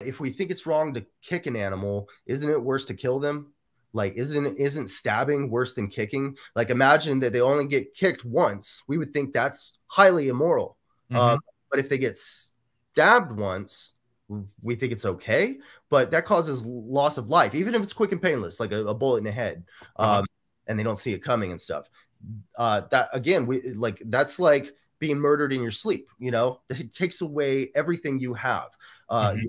If we think it's wrong to kick an animal, isn't it worse to kill them? Like, isn't stabbing worse than kicking? Like, imagine that they only get kicked once. We would think that's highly immoral. Mm-hmm. But if they get stabbed once, we think it's okay. But that causes loss of life, even if it's quick and painless, like a bullet in the head. Mm-hmm. And they don't see it coming and stuff. That again, that's like being murdered in your sleep. You know, it takes away everything you have. Mm-hmm.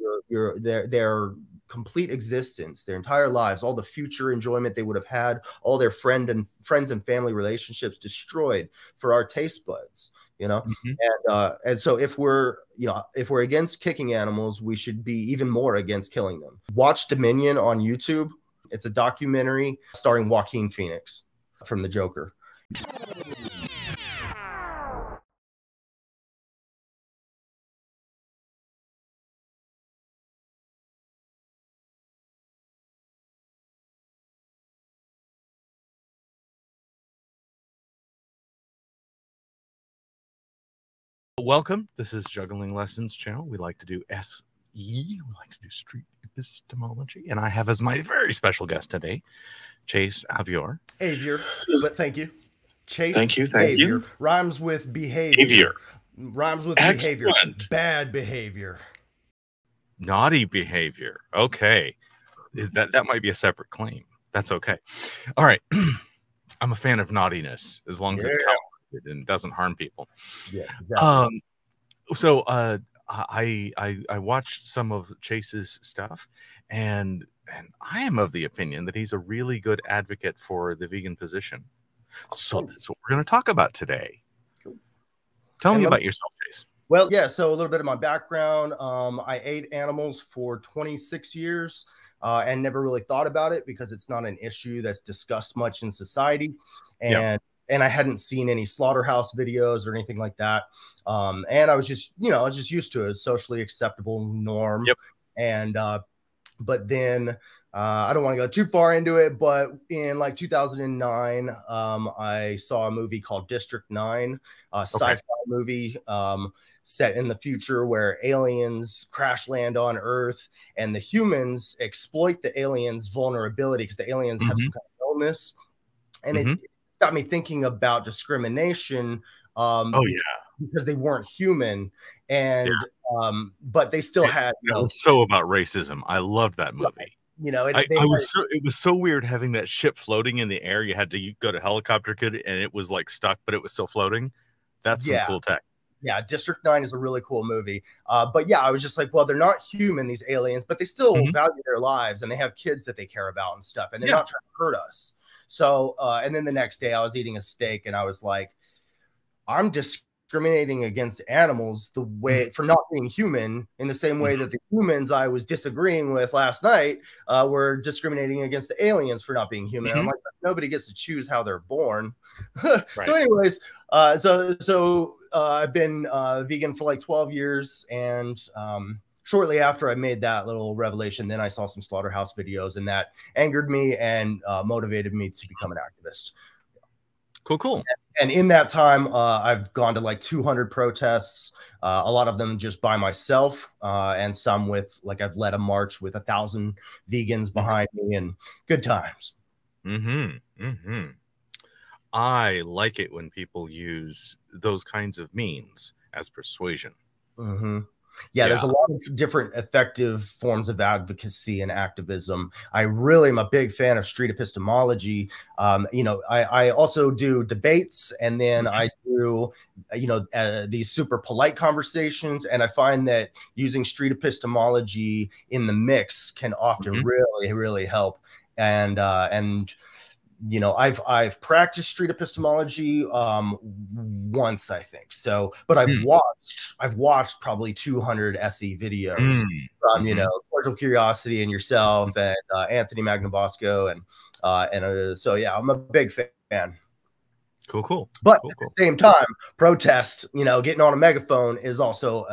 Their complete existence, their entire lives, all the future enjoyment they would have had, all their friends and family relationships destroyed for our taste buds. You know, mm-hmm. And so if we're against kicking animals, we should be even more against killing them. Watch Dominion on YouTube. It's a documentary starring Joaquin Phoenix from The Joker. Welcome. This is Juggling Lessons channel. We like to do SE. We like to do street epistemology. And I have as my very special guest today, Chase Avior. Avior, but thank you. Chase. Thank you. Thank you. Rhymes with behavior. Rhymes with Excellent. Behavior. Bad behavior. Naughty behavior. Okay. That might be a separate claim. That's okay. All right. I'm a fan of naughtiness as long as it's counted and doesn't harm people. Yeah, exactly. I watched some of Chase's stuff, and I am of the opinion that he's a really good advocate for the vegan position. So that's what we're going to talk about today. Cool. Tell me about yourself, Chase. Well, yeah, so a little bit of my background. I ate animals for 26 years and never really thought about it because it's not an issue that's discussed much in society. And yeah. And I hadn't seen any slaughterhouse videos or anything like that. And I was just, you know, I was just used to it. It was a socially acceptable norm. Yep. And, but then I don't want to go too far into it, but in like 2009, I saw a movie called District 9, sci-fi movie set in the future where aliens crash land on Earth and the humans exploit the aliens' vulnerability because the aliens have some kind of illness. And it got me thinking about discrimination. Oh yeah, because they weren't human, and but they still had. You know, so about racism, I loved that movie. You know, it was so weird having that ship floating in the air. You had to go to helicopter kid, and it was like stuck, but it was still floating. That's some cool tech. Yeah, District 9 is a really cool movie. But yeah, I was just like, well, they're not human, these aliens, but they still value their lives, and they have kids that they care about and stuff, and they're not trying to hurt us. So, and then the next day I was eating a steak and I was like, I'm discriminating against animals the way for not being human in the same way that the humans I was disagreeing with last night were discriminating against the aliens for not being human. I'm like, nobody gets to choose how they're born. Right. So anyways, I've been vegan for like 12 years and, shortly after I made that little revelation, then I saw some slaughterhouse videos and that angered me and motivated me to become an activist. Cool, cool. And in that time, I've gone to like 200 protests, a lot of them just by myself and some with like I've led a march with 1,000 vegans behind me and good times. Mm-hmm. Mm-hmm. I like it when people use those kinds of means as persuasion. Mm-hmm. Yeah, there's a lot of different effective forms of advocacy and activism. I really am a big fan of street epistemology. You know, I also do debates and then I do, you know, these super polite conversations. And I find that using street epistemology in the mix can often really, really help. And you know, I've practiced street epistemology once, I think. So, but I've watched probably 200 SE videos from you know, Cordial Curiosity and yourself and Anthony Magnabosco and so yeah, I'm a big fan. Cool, cool. But cool, at the same time, protest, you know, getting on a megaphone is also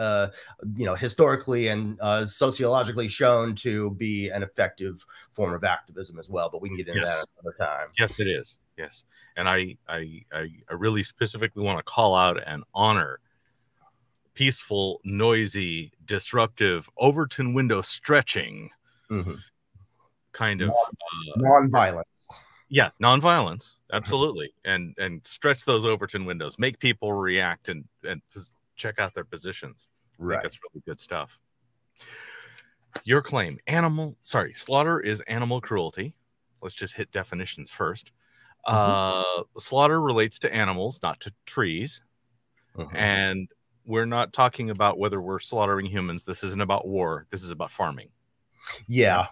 you know, historically and sociologically shown to be an effective form of activism as well. But we can get into that another time. Yes, it is. Yes. And I really specifically want to call out and honor peaceful, noisy, disruptive, Overton window stretching kind of non-violence. Yeah, non-violence, absolutely. And stretch those Overton windows, make people react and check out their positions. Right, I think that's really good stuff. Your claim, slaughter is animal cruelty. Let's just hit definitions first. Slaughter relates to animals, not to trees. And we're not talking about whether we're slaughtering humans. This isn't about war. This is about farming. Yeah,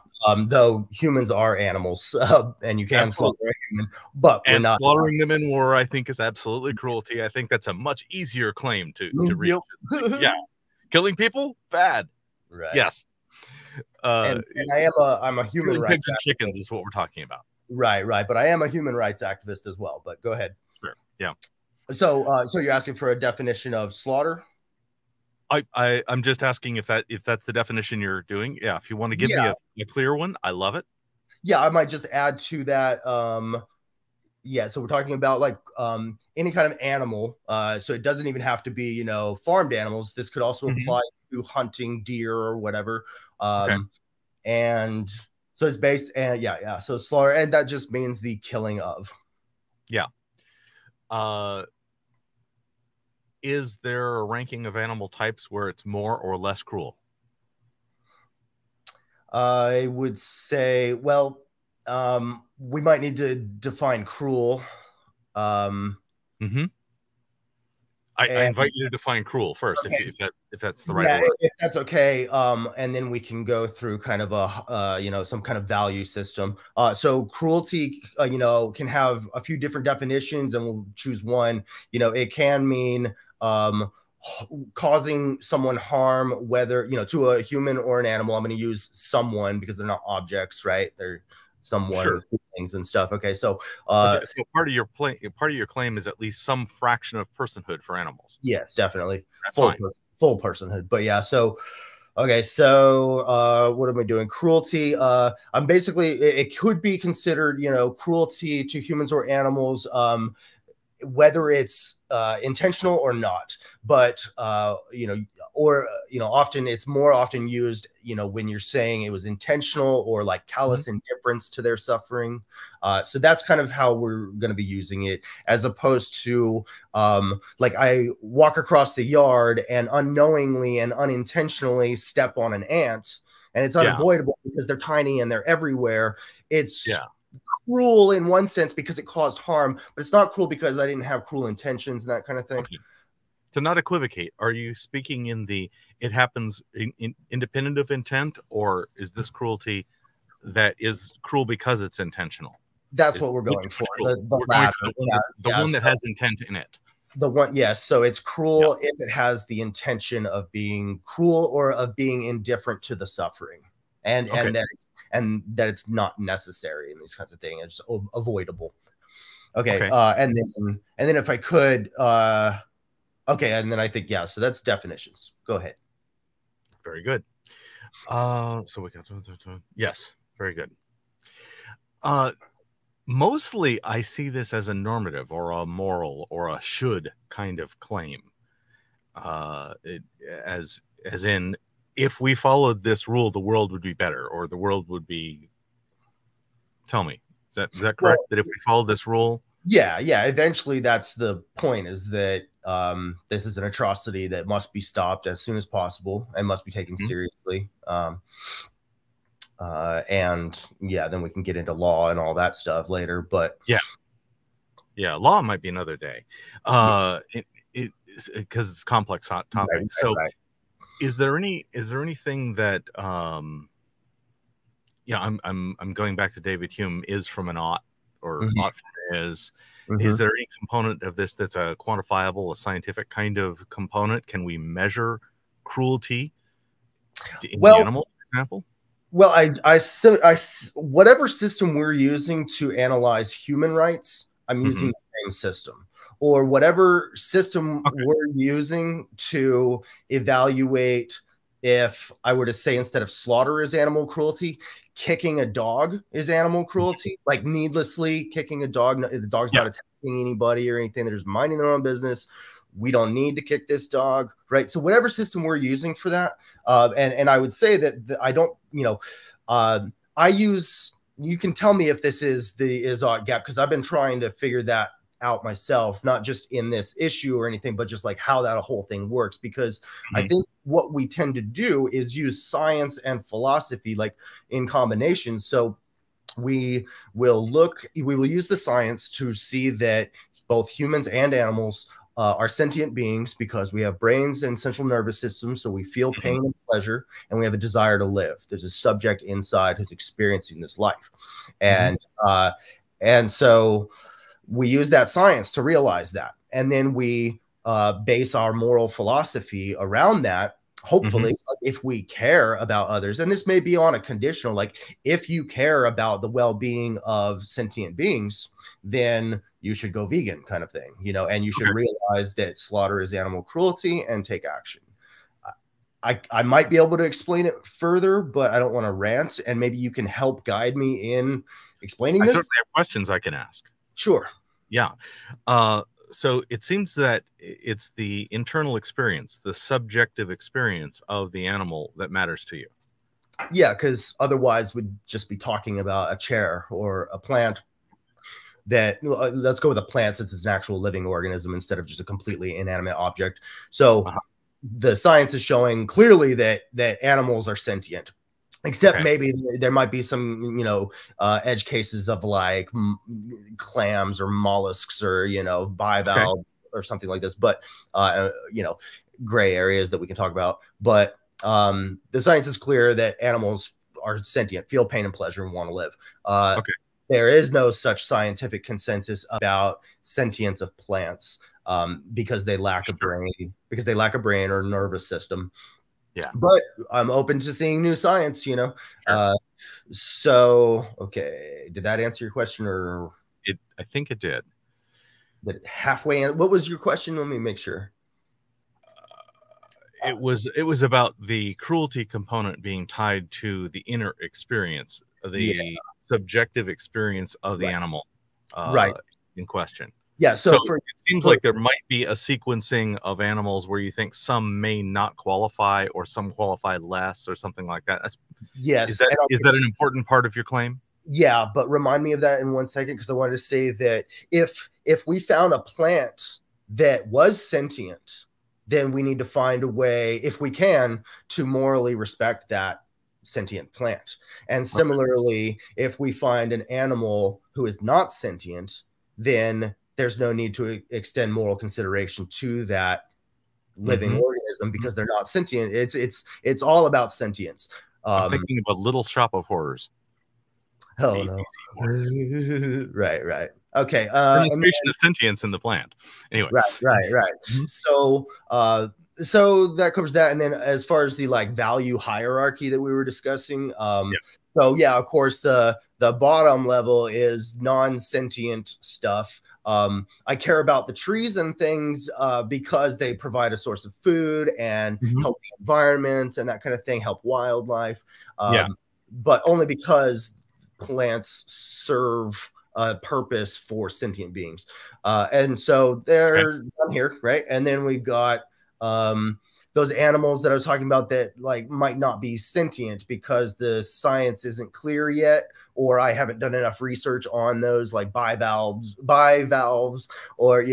though humans are animals, and you can slaughter a human, but we're not slaughtering them in war. I think is absolutely cruelty. I think that's a much easier claim to reach. Yeah, killing people, bad. Right. Yes. And I'm a human rights activist. Chickens is what we're talking about. Right, right. But I am a human rights activist as well. But go ahead. Sure. Yeah. So, so you're asking for a definition of slaughter? I'm just asking if that's the definition you're doing. Yeah, if you want to give me a clear one, I love it. Yeah, I might just add to that. Yeah, so we're talking about like any kind of animal. So it doesn't even have to be, you know, farmed animals. This could also apply to hunting deer or whatever. And so it's based so slaughter, and that just means the killing of. Yeah. Is there a ranking of animal types where it's more or less cruel? I would say, well, we might need to define cruel. I invite you to define cruel first, if that's the right word. If that's okay, and then we can go through kind of a you know, some kind of value system. So cruelty, you know, can have a few different definitions, and we'll choose one. You know, it can mean causing someone harm, whether to a human or an animal. I'm going to use someone because they're not objects, right? They're someone, things and stuff. Okay, so so part of your claim is at least some fraction of personhood for animals. Yes, definitely. That's full personhood. But yeah, so okay, so what am I doing? Cruelty. I'm basically, it could be considered, you know, cruelty to humans or animals, whether it's intentional or not. But you know, or you know, often it's more often used, you know, when you're saying it was intentional or like callous indifference to their suffering. So that's kind of how we're going to be using it, as opposed to like I walk across the yard and unknowingly and unintentionally step on an ant, and it's unavoidable because they're tiny and they're everywhere. It's cruel in one sense because it caused harm, but it's not cruel because I didn't have cruel intentions and that kind of thing. Okay. To not equivocate, are you speaking in the it happens in independent of intent, or is this cruelty that is cruel because it's intentional? That's what we're going for. The one that has intent in it. The one, yes. So it's cruel if it has the intention of being cruel or of being indifferent to the suffering. And that it's not necessary in these kinds of things. It's avoidable. Okay. And then if I could, I think, so that's definitions. Go ahead. Very good. So we got, yes, very good. Mostly I see this as a normative or a moral or a should kind of claim, as in, if we followed this rule, the world would be better, or the world would be. Tell me, is that correct? Well, that if we follow this rule, eventually, that's the point. Is that this is an atrocity that must be stopped as soon as possible and must be taken seriously. And yeah, then we can get into law and all that stuff later. But yeah, law might be another day, because it's complex hot topic. Right, so. Right. Is there anything that I'm going back to David Hume, is from an ought, or ought from is. Is there any component of this that's a quantifiable, a scientific kind of component? Can we measure cruelty in animals, for example? Well, I whatever system we're using to analyze human rights, I'm using the same system. Or whatever system we're using to evaluate, if I were to say, instead of slaughter is animal cruelty, kicking a dog is animal cruelty, like needlessly kicking a dog. The dog's not attacking anybody or anything. They're just minding their own business. we don't need to kick this dog, right? So whatever system we're using for that, and I would say that I don't, I use, you can tell me if this is the is-ought gap, because I've been trying to figure that out myself, not just in this issue or anything, but just like how that whole thing works. Because I think what we tend to do is use science and philosophy like in combination. So we will look, we will use the science to see that both humans and animals are sentient beings because we have brains and central nervous systems, so we feel pain and pleasure, and we have a desire to live. There's a subject inside who's experiencing this life, and so we use that science to realize that, and then we base our moral philosophy around that. Hopefully, if we care about others, and this may be on a conditional, like if you care about the well-being of sentient beings, then you should go vegan, kind of thing, you know, and you should realize that slaughter is animal cruelty and take action. I might be able to explain it further, but I don't want to rant, and maybe you can help guide me in explaining this. I certainly have questions I can ask. Sure. Yeah. So it seems that it's the internal experience, the subjective experience of the animal that matters to you. Yeah, because otherwise we'd just be talking about a chair or a plant. That let's go with a plant since it's an actual living organism instead of just a completely inanimate object. So the science is showing clearly that animals are sentient. Except maybe there might be some, edge cases of like clams or mollusks or, bivalves or something like this. But, gray areas that we can talk about. But the science is clear that animals are sentient, feel pain and pleasure, and want to live. There is no such scientific consensus about sentience of plants because they lack a brain, or nervous system. Yeah, but I'm open to seeing new science, so, okay. Did that answer your question or it? I think it did. That halfway. What was your question? Let me make sure. It was about the cruelty component being tied to the inner experience, the subjective experience of the animal in question. Yeah, so it seems like there might be a sequencing of animals where you think some may not qualify or some qualify less or something like that. Yes. Is that an important part of your claim? Yeah, but remind me of that in one second, because I wanted to say that if we found a plant that was sentient, then we need to find a way, if we can, to morally respect that sentient plant. And similarly, if we find an animal who is not sentient, then there's no need to extend moral consideration to that living organism because they're not sentient. It's all about sentience. I'm thinking of A Little Shop of Horrors. Oh no! Right. Okay. Demonstration of sentience in the plant. Anyway. Right. So that covers that. And then as far as the value hierarchy that we were discussing. So yeah, of course the bottom level is non-sentient stuff. I care about the trees and things because they provide a source of food and help the environment and that kind of thing, help wildlife, but only because plants serve a purpose for sentient beings. And so they're down here, right? And then we've got those animals that I was talking about that might not be sentient because the science isn't clear yet, or I haven't done enough research on those bivalves or,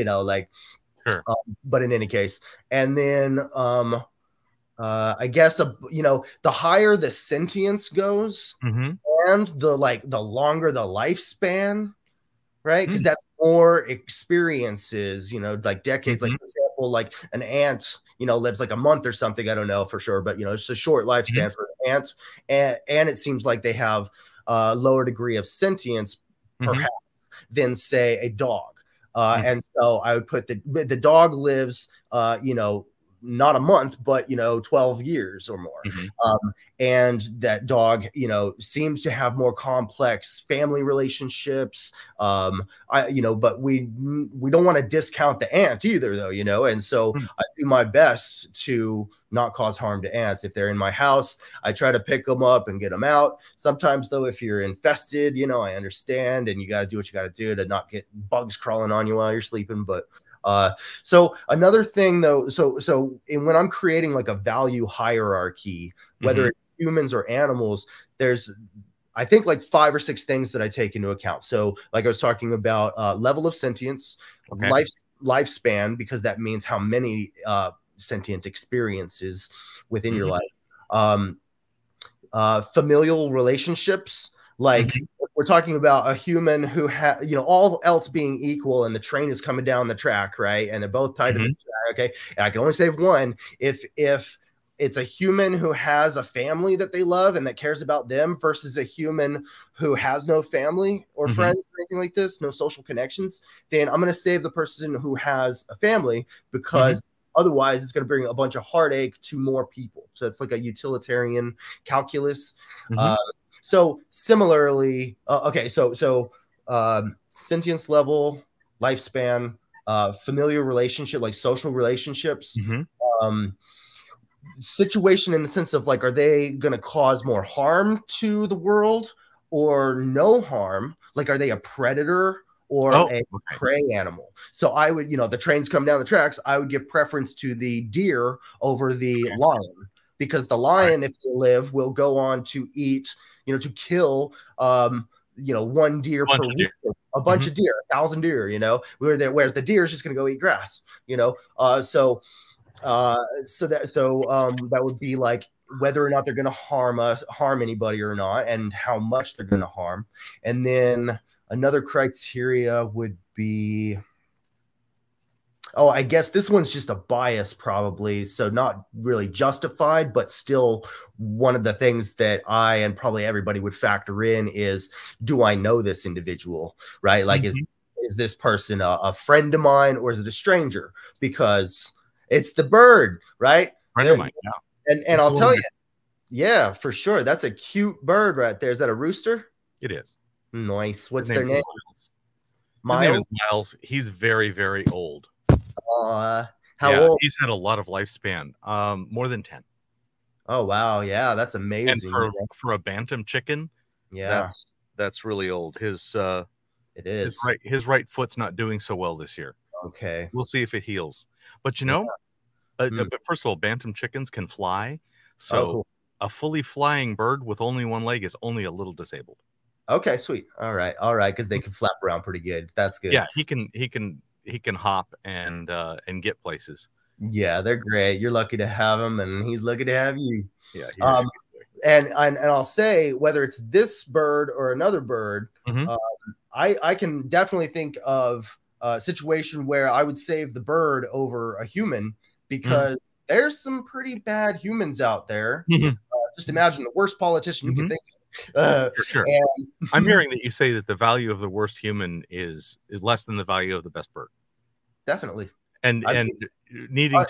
but in any case, and then, I guess, the higher the sentience goes and the longer the lifespan, right? Because that's more experiences, decades, like for example, an ant, lives a month or something. I don't know for sure, but it's a short lifespan for an ant. And it seems like they have a lower degree of sentience perhaps than say a dog. And so I would put the dog lives, not a month, but 12 years or more. And that dog, seems to have more complex family relationships. But we don't want to discount the ant either, though, And so I do my best to not cause harm to ants. If they're in my house, I try to pick them up and get them out. Sometimes, though, if you're infested, I understand, and you got to do what you got to do to not get bugs crawling on you while you're sleeping. But So another thing though, so when I'm creating like a value hierarchy, whether it's humans or animals, there's, I think, like 5 or 6 things that I take into account. So like I was talking about level of sentience, lifespan, because that means how many sentient experiences within your life, familial relationships, like we're talking about a human who has, you know, all else being equal and the train is coming down the track, right? And they're both tied to the track, okay? And I can only save one. If it's a human who has a family that they love and that cares about them versus a human who has no family or friends or anything like this, no social connections, then I'm going to save the person who has a family, because otherwise it's going to bring a bunch of heartache to more people. So it's like a utilitarian calculus. So similarly, sentience level, lifespan, familiar relationship, like social relationships, situation in the sense of like, are they going to cause more harm to the world or no harm? Like, are they a predator or a prey animal? So I would, you know, the trains come down the tracks, I would give preference to the deer over the lion, because the lion, if they live, will go on to eat, you know, to kill, you know, one deer per week, a bunch of deer, 1,000 deer, you know, whereas the deer is just going to go eat grass, you know? So that would be like whether or not they're going to harm anybody or not, and how much they're going to harm. And then another criteria would be, oh, I guess this one's just a bias probably. So not really justified, but still one of the things that I and probably everybody would factor in is, do I know this individual, right? Like, is this person a friend of mine, or is it a stranger? Because it's the bird, right? And I'll tell you, yeah, for sure. That's a cute bird right there. Is that a rooster? It is. Nice. What's their name? Miles. His name is Miles. He's very, very old. How old? He's had a lot of lifespan. More than 10. Oh wow, yeah, that's amazing. And for a bantam chicken, yeah, that's really old. His right foot's not doing so well this year. Okay, we'll see if it heals. But you know, but first of all, bantam chickens can fly, so a fully flying bird with only one leg is only a little disabled. Okay, sweet. All right, because they can flap around pretty good. That's good. Yeah, he can hop and get places. Yeah, they're great. You're lucky to have him, and he's lucky to have you. Yeah. And I'll say, whether it's this bird or another bird, I can definitely think of a situation where I would save the bird over a human, because there's some pretty bad humans out there. Just imagine the worst politician you can think of. For sure. And I'm hearing that you say that the value of the worst human is less than the value of the best bird. Definitely. And needing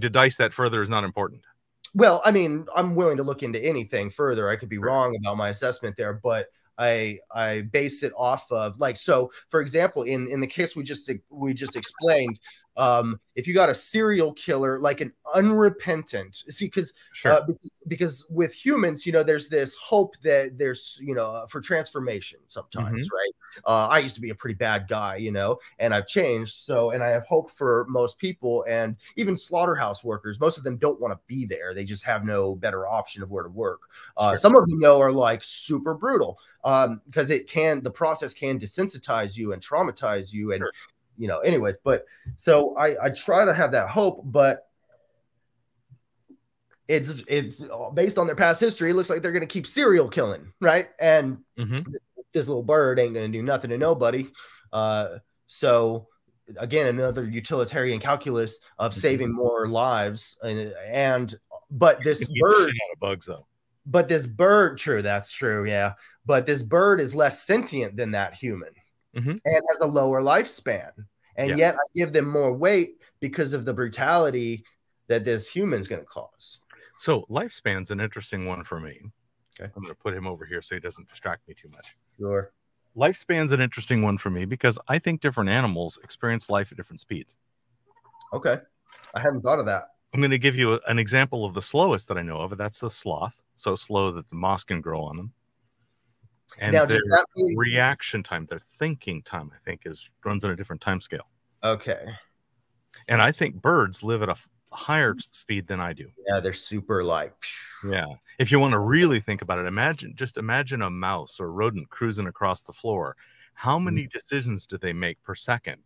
to dice that further is not important. Well, I mean, I'm willing to look into anything further. I could be wrong about my assessment there, but I base it off of, like, so for example, in the case we just explained, if you got a serial killer, like an unrepentant, see, because with humans, you know, there's this hope that there's, you know, for transformation sometimes, right? I used to be a pretty bad guy, you know, and I've changed. So, and I have hope for most people, and even slaughterhouse workers, most of them don't want to be there. They just have no better option of where to work. Some of them though are like super brutal, because the process can desensitize you and traumatize you, and you know, anyways, but so I try to have that hope, but it's based on their past history. It looks like they're going to keep serial killing, right? And this little bird ain't going to do nothing to nobody. So again, another utilitarian calculus of saving more lives, but this bird, bugs though. But this bird, true, that's true, yeah. But this bird is less sentient than that human. And has a lower lifespan, and yet I give them more weight because of the brutality that this human's going to cause. So lifespan's an interesting one for me. Okay, I'm going to put him over here so he doesn't distract me too much. Sure. Lifespan's an interesting one for me because I think different animals experience life at different speeds. Okay, I hadn't thought of that. I'm going to give you an example of the slowest that I know of, and that's the sloth. So slow that the moss can grow on them. And now, does that mean reaction time, their thinking time, I think, runs on a different time scale. Okay. And I think birds live at a higher speed than I do. Yeah, they're super like. Yeah. If you want to really think about it, just imagine a mouse or rodent cruising across the floor. How many decisions do they make per second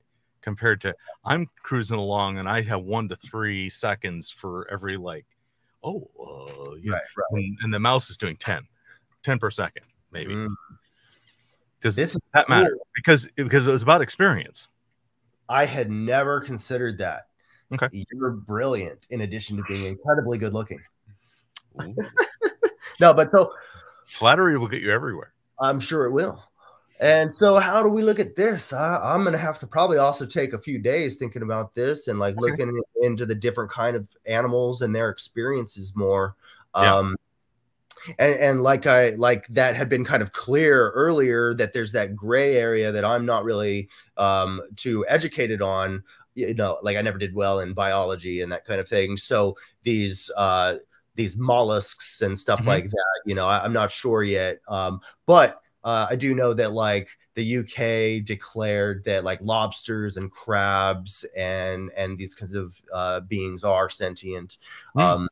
compared to I'm cruising along and I have 1 to 3 seconds for every like, right. And the mouse is doing 10 per second, maybe. Does that matter? Because it was about experience. I had never considered that. Okay. You're brilliant in addition to being incredibly good looking. No, but so flattery will get you everywhere. I'm sure it will. And so how do we look at this? I'm going to have to probably also take a few days thinking about this and like looking into the different kind of animals and their experiences more. Yeah. And like that had been kind of clear earlier that there's that gray area that I'm not really too educated on, you know, like I never did well in biology and that kind of thing. So these mollusks and stuff like that, you know, I'm not sure yet. But I do know that like the UK declared that like lobsters and crabs and these kinds of beings are sentient. But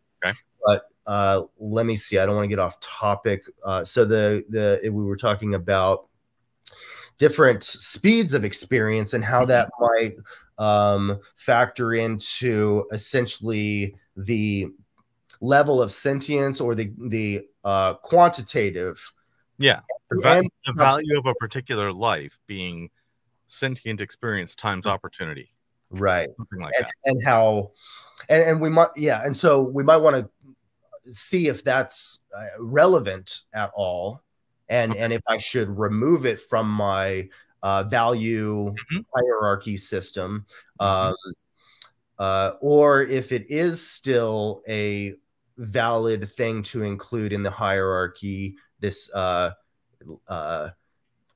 let me see. I don't want to get off topic. So we were talking about different speeds of experience and how that might factor into essentially the level of sentience or the quantitative. Yeah, the value of a particular life being sentient experience times opportunity. Right. Something like that. And how, and we might, yeah. And so we might want to see if that's relevant at all, and if I should remove it from my value hierarchy system, or if it is still a valid thing to include in the hierarchy, this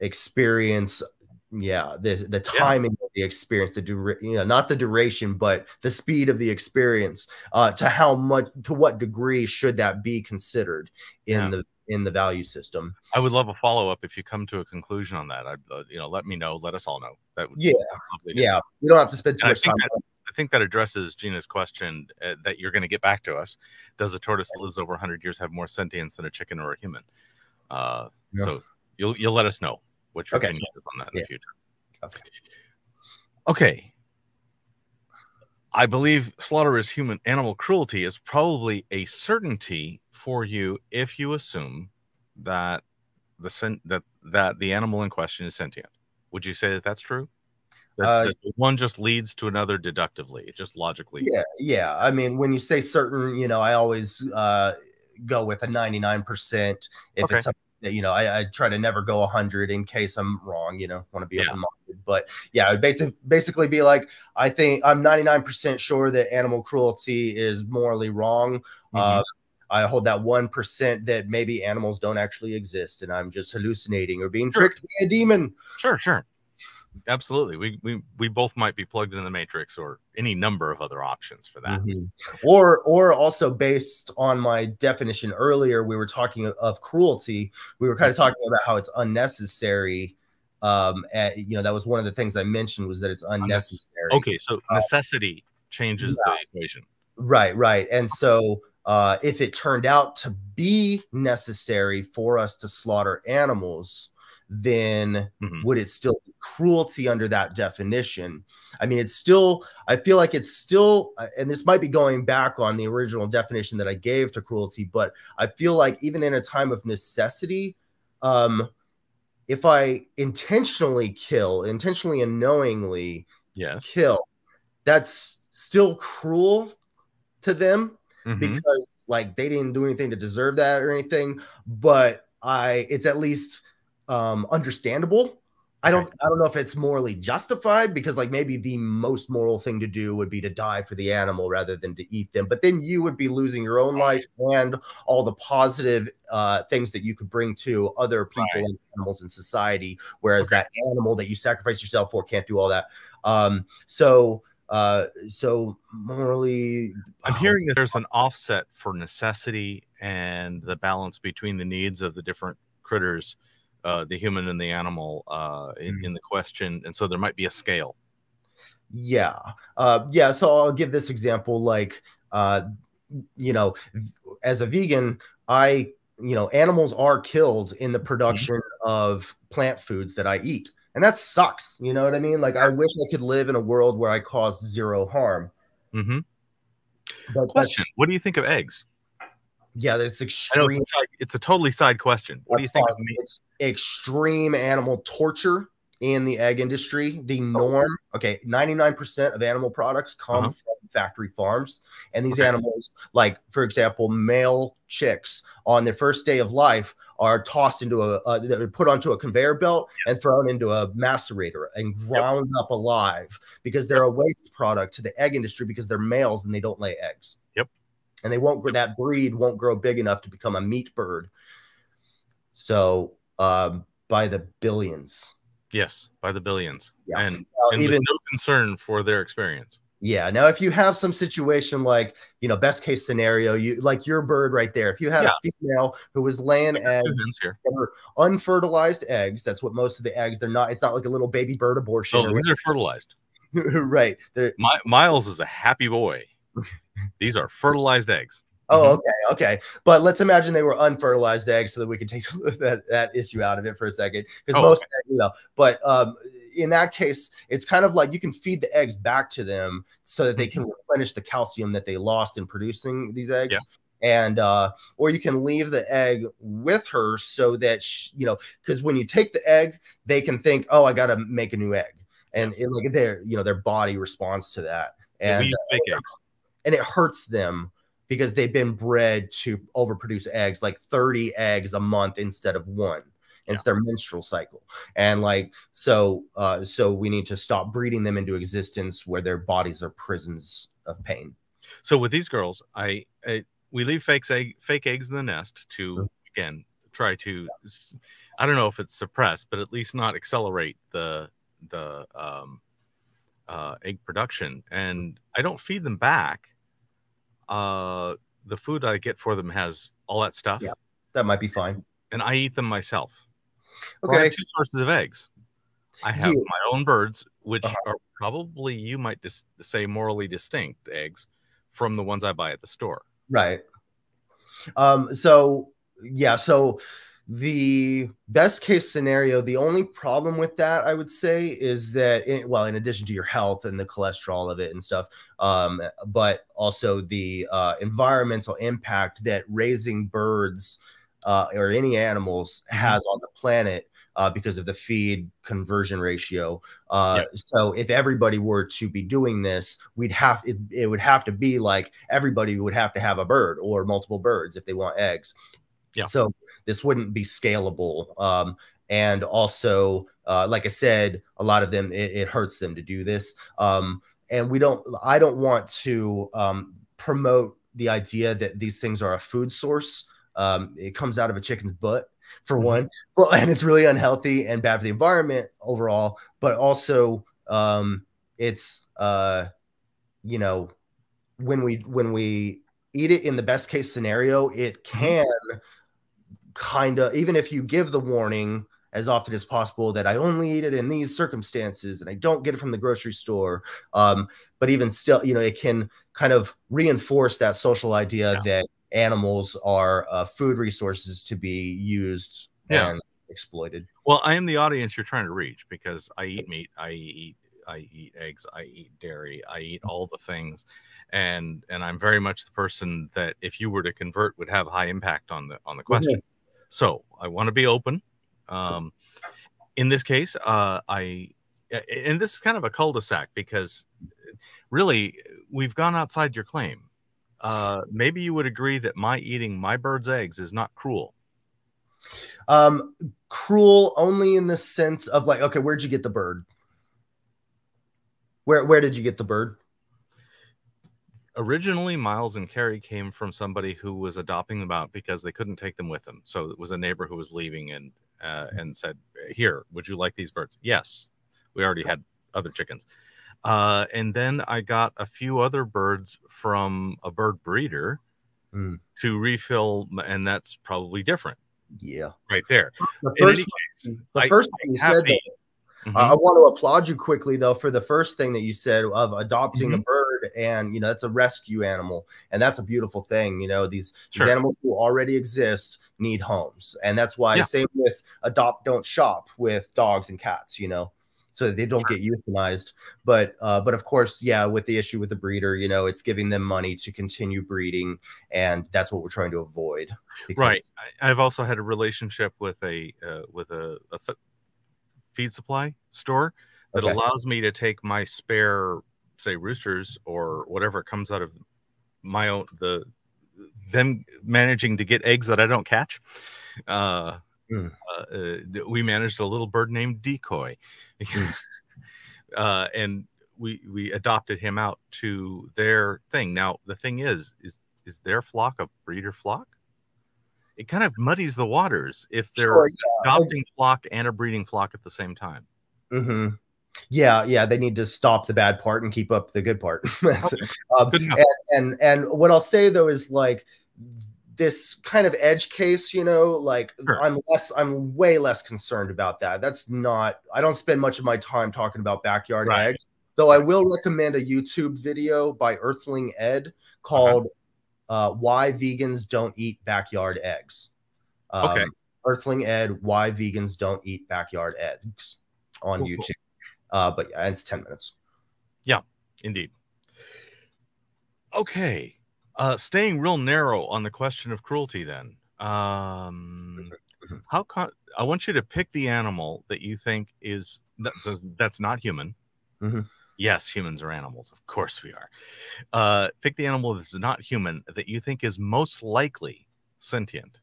experience. Yeah, the timing of the experience, you know, not the duration, but the speed of the experience. To what degree should that be considered in the value system? I would love a follow up if you come to a conclusion on that. You know, let me know. Let us all know. That would yeah. We don't have to spend too much time. I think that addresses Gina's question that you're going to get back to us. Does a tortoise that lives over 100 years have more sentience than a chicken or a human? So you'll let us know what your opinion is on that in the future. Okay. I believe slaughter is human animal cruelty is probably a certainty for you if you assume that the animal in question is sentient. Would you say that that's true? That one just leads to another deductively, just logically. Yeah. I mean, when you say certain, you know, I always go with a 99%. If it's something, you know, I try to never go 100 in case I'm wrong, you know, want to be open-minded. But yeah, I'd basically be like, I think I'm 99% sure that animal cruelty is morally wrong. I hold that 1% that maybe animals don't actually exist and I'm just hallucinating or being tricked by a demon. Sure. Absolutely. We both might be plugged into the matrix or any number of other options for that. Or also based on my definition earlier, we were talking of cruelty. We were kind of talking about how it's unnecessary. You know, that was one of the things I mentioned was that it's unnecessary. Okay. So necessity changes the equation. Right. And so if it turned out to be necessary for us to slaughter animals, then would it still be cruelty under that definition? I mean, it's still, I feel like it's still, and this might be going back on the original definition that I gave to cruelty, but I feel like even in a time of necessity, if I intentionally and knowingly kill, that's still cruel to them because like they didn't do anything to deserve that or anything, but it's at least understandable. I don't know if it's morally justified because like maybe the most moral thing to do would be to die for the animal rather than to eat them. But then you would be losing your own life and all the positive things that you could bring to other people and animals in society. Whereas that animal that you sacrifice yourself for can't do all that. So morally, I'm hearing that there's an offset for necessity and the balance between the needs of the different critters, the human and the animal in the question. And so there might be a scale. Yeah. Yeah. So I'll give this example, like, you know, as a vegan, I, you know, animals are killed in the production of plant foods that I eat. And that sucks. You know what I mean? Like, I wish I could live in a world where I caused zero harm. But question: what do you think of eggs? Yeah, that's extreme. It's a totally side question. What do you think of meat? It's extreme animal torture in the egg industry. The norm, okay, 99% of animal products come from factory farms. And these animals, like, for example, male chicks on their first day of life are tossed into a, they're put onto a conveyor belt and thrown into a macerator and ground up alive because they're a waste product to the egg industry because they're males and they don't lay eggs. And they won't grow, that breed won't grow big enough to become a meat bird. So by the billions. Yes, by the billions. Yeah. And even, with no concern for their experience. Yeah. Now, if you have some situation like, you know, best case scenario, you like your bird right there. If you had a female who was laying eggs that were unfertilized eggs, that's what most of the eggs, they're not, it's not like a little baby bird abortion. No, these are fertilized. They're, Miles is a happy boy. These are fertilized eggs. Oh, okay. Okay. But let's imagine they were unfertilized eggs so that we could take that issue out of it for a second. Because most, you know, but in that case, it's kind of like you can feed the eggs back to them so that they can replenish the calcium that they lost in producing these eggs. And, or you can leave the egg with her so that, you know, because when you take the egg, they can think, oh, I got to make a new egg. And it, like, their, you know, their body responds to that. And we use fake eggs. And it hurts them because they've been bred to overproduce eggs, like 30 eggs a month instead of one. It's their menstrual cycle. And like, so, so we need to stop breeding them into existence where their bodies are prisons of pain. So with these girls, we leave fake eggs in the nest to, again, try to, I don't know if it's suppressed, but at least not accelerate the egg production. And I don't feed them back. The food I get for them has all that stuff. Yeah, that might be fine. And I eat them myself. Okay. I have two sources of eggs. I have my own birds, which are probably, you might just say, morally distinct eggs from the ones I buy at the store. Right. So yeah. So the best case scenario, the only problem with that, I would say, is that, well, in addition to your health and the cholesterol of it and stuff, but also the environmental impact that raising birds or any animals has on the planet because of the feed conversion ratio. So if everybody were to be doing this, we'd have, it would have to be like everybody would have to have a bird or multiple birds if they want eggs. Yeah. So this wouldn't be scalable. And also, like I said, a lot of them, it hurts them to do this. And I don't want to promote the idea that these things are a food source. It comes out of a chicken's butt, for one. Well, and it's really unhealthy and bad for the environment overall. But also, it's, you know, when we eat it in the best case scenario, it can kind of, even if you give the warning as often as possible that I only eat it in these circumstances and I don't get it from the grocery store, but even still, you know, it can kind of reinforce that social idea that animals are food resources to be used and exploited. Well, I am the audience you're trying to reach because I eat meat, I eat eggs, I eat dairy, I eat all the things. And I'm very much the person that if you were to convert would have high impact on the question. So I want to be open. In this case, and this is kind of a cul-de-sac because really we've gone outside your claim. Maybe you would agree that my eating my bird's eggs is not cruel. Cruel only in the sense of like, okay, where'd you get the bird? Where did you get the bird? Originally, Miles and Carrie came from somebody who was adopting them out because they couldn't take them with them. So it was a neighbor who was leaving and said, here, would you like these birds? Yes. We already had other chickens. And then I got a few other birds from a bird breeder to refill. And that's probably different. Yeah. Right there. The first, the first thing you said that I want to applaud you quickly though for the first thing that you said of adopting a bird, and you know that's a rescue animal, and that's a beautiful thing. You know these animals who already exist need homes, and that's why same with adopt, don't shop with dogs and cats. You know. So that they don't get euthanized, but of course, yeah, with the issue with the breeder, you know, it's giving them money to continue breeding, and that's what we're trying to avoid. Right. I've also had a relationship with a feed supply store that allows me to take my spare, say, roosters or whatever comes out of my own them managing to get eggs that I don't catch. We managed a little bird named Decoy, and we adopted him out to their thing. Now the thing is their flock a breeder flock? It kind of muddies the waters if they're adopting flock and a breeding flock at the same time. Yeah, they need to stop the bad part and keep up the good part. And what I'll say though is like, this kind of edge case, you know, like I'm way less concerned about that. That's not, I don't spend much of my time talking about backyard eggs, though I will recommend a YouTube video by Earthling Ed called Why Vegans Don't Eat Backyard Eggs. Earthling Ed, Why Vegans Don't Eat Backyard Eggs on YouTube. But yeah, it's 10 minutes. Yeah, indeed. Okay. Staying real narrow on the question of cruelty, then, I want you to pick the animal that you think is that's not human. Yes, humans are animals, of course we are. Pick the animal that's not human that you think is most likely sentient.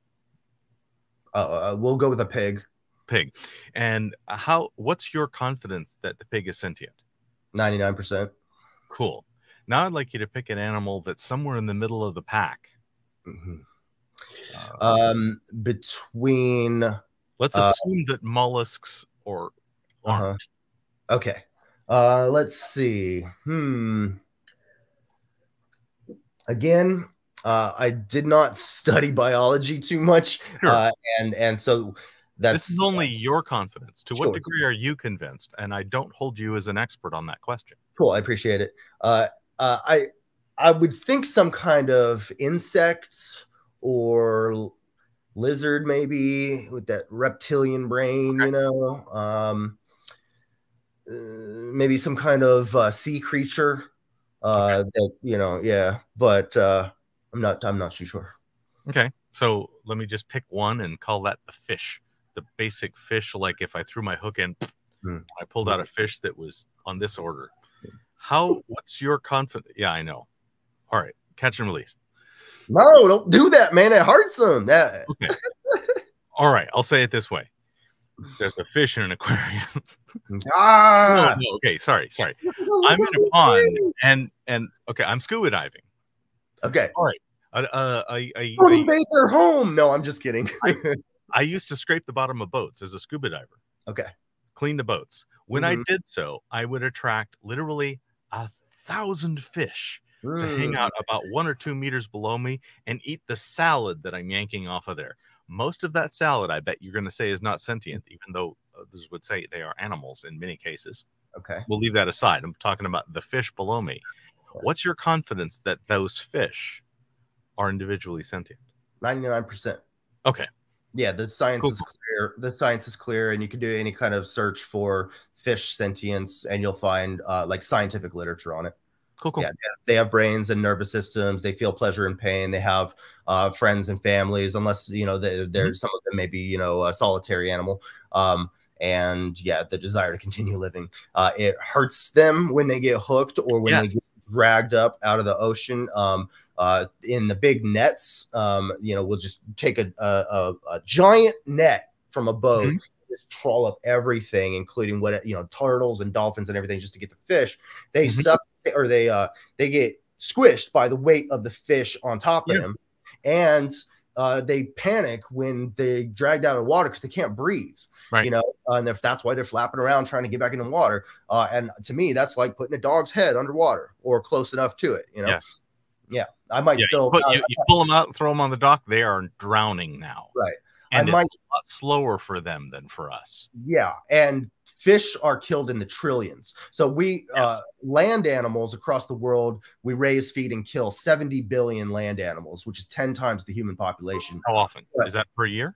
We'll go with a pig. Pig, and how? What's your confidence that the pig is sentient? 99%. Cool. Now I'd like you to pick an animal that's somewhere in the middle of the pack. Between, let's assume that mollusks or aren't. Okay. Let's see. Again, I did not study biology too much, and so that's, this is only your confidence. To what degree are you convinced? And I don't hold you as an expert on that question. Cool, I appreciate it. I would think some kind of insects or lizard, maybe with that reptilian brain, you know, maybe some kind of sea creature, that, you know, but I'm not too sure. Okay, so let me just pick one and call that the fish, the basic fish. Like if I threw my hook in, I pulled out a fish that was on this order. What's your confidence? Yeah, I know. All right, catch and release. No, don't do that, man. It hurts them. That. Okay. All right, I'll say it this way. There's a fish in an aquarium. No, okay, sorry. I'm in a pond, and okay, I'm scuba diving. Okay. All right. I don't invade their home. No, I'm just kidding. I used to scrape the bottom of boats as a scuba diver. Okay. Clean the boats. When I did so, I would attract literally 1,000 fish to hang out about 1 or 2 meters below me and eat the salad that I'm yanking off of there. Most of that salad, I bet you're going to say, is not sentient, even though others would say they are animals in many cases. Okay. We'll leave that aside. I'm talking about the fish below me. What's your confidence that those fish are individually sentient? 99%. Okay. Yeah, the science is clear. The science is clear, and you can do any kind of search for fish sentience, and you'll find like scientific literature on it. Cool. Yeah, they have brains and nervous systems. They feel pleasure and pain. They have friends and families, unless you know they're some of them may be a solitary animal. And yeah, the desire to continue living. It hurts them when they get hooked or when they get dragged up out of the ocean. In the big nets, you know, we'll just take a giant net from a boat, just trawl up everything, including what, turtles and dolphins and everything, just to get the fish. They suffocate, or they get squished by the weight of the fish on top of them, and they panic when they're dragged out of the water because they can't breathe. You know, and if that's why they're flapping around trying to get back into the water. And to me, that's like putting a dog's head underwater or close enough to it. You know. Yes. Yeah, I might still. You pull them out and throw them on the dock. They are drowning now. Right. And it's a lot slower for them than for us. Yeah, and fish are killed in the trillions. So we land animals across the world, we raise, feed, and kill 70 billion land animals, which is 10 times the human population. How often? Is that per year?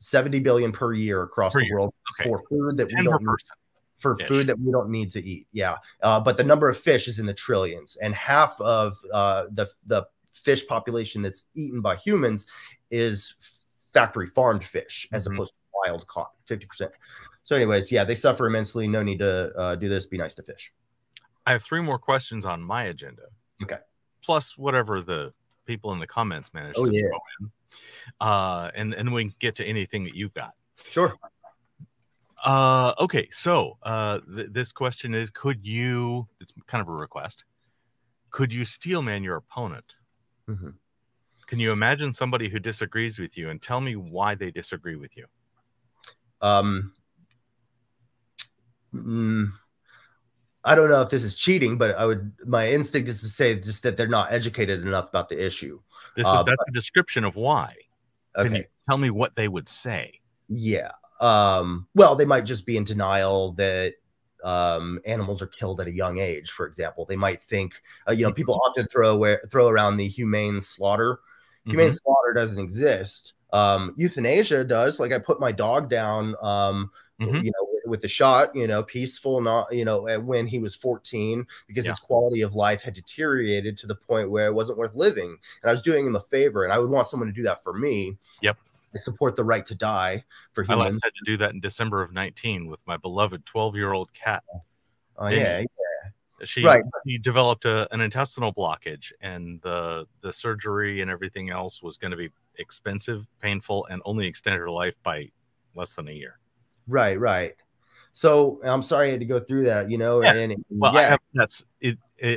70 billion per year across the world for food that we don't need. For food that we don't need to eat. Yeah. But the number of fish is in the trillions, and half of the fish population that's eaten by humans is factory farmed fish as opposed to wild caught, 50%. So anyways, yeah, they suffer immensely. No need to do this. Be nice to fish. I have 3 more questions on my agenda. Okay. Plus whatever the people in the comments manage to throw in. And we can get to anything that you've got. Sure. Okay, so this question is, could you, it's kind of a request, could you steelman your opponent? Can you imagine somebody who disagrees with you and tell me why they disagree with you? I don't know if this is cheating, but I would, my instinct is to say just that they're not educated enough about the issue. This is that's a description of why. Okay. Can you tell me what they would say? Yeah. Well, they might just be in denial that animals are killed at a young age, for example. They might think, you know, people often throw around the humane slaughter. Humane slaughter doesn't exist. Euthanasia does. Like I put my dog down, you know, with the shot, you know, peaceful, not, you know, when he was 14, because his quality of life had deteriorated to the point where it wasn't worth living. And I was doing him a favor, and I would want someone to do that for me. Yep. I support the right to die for humans. I last had to do that in December of 19 with my beloved 12-year-old cat. Oh, She developed an intestinal blockage, and the surgery and everything else was going to be expensive, painful, and only extended her life by less than a year. Right, right. So I'm sorry I had to go through that, you know. And well, I have pets.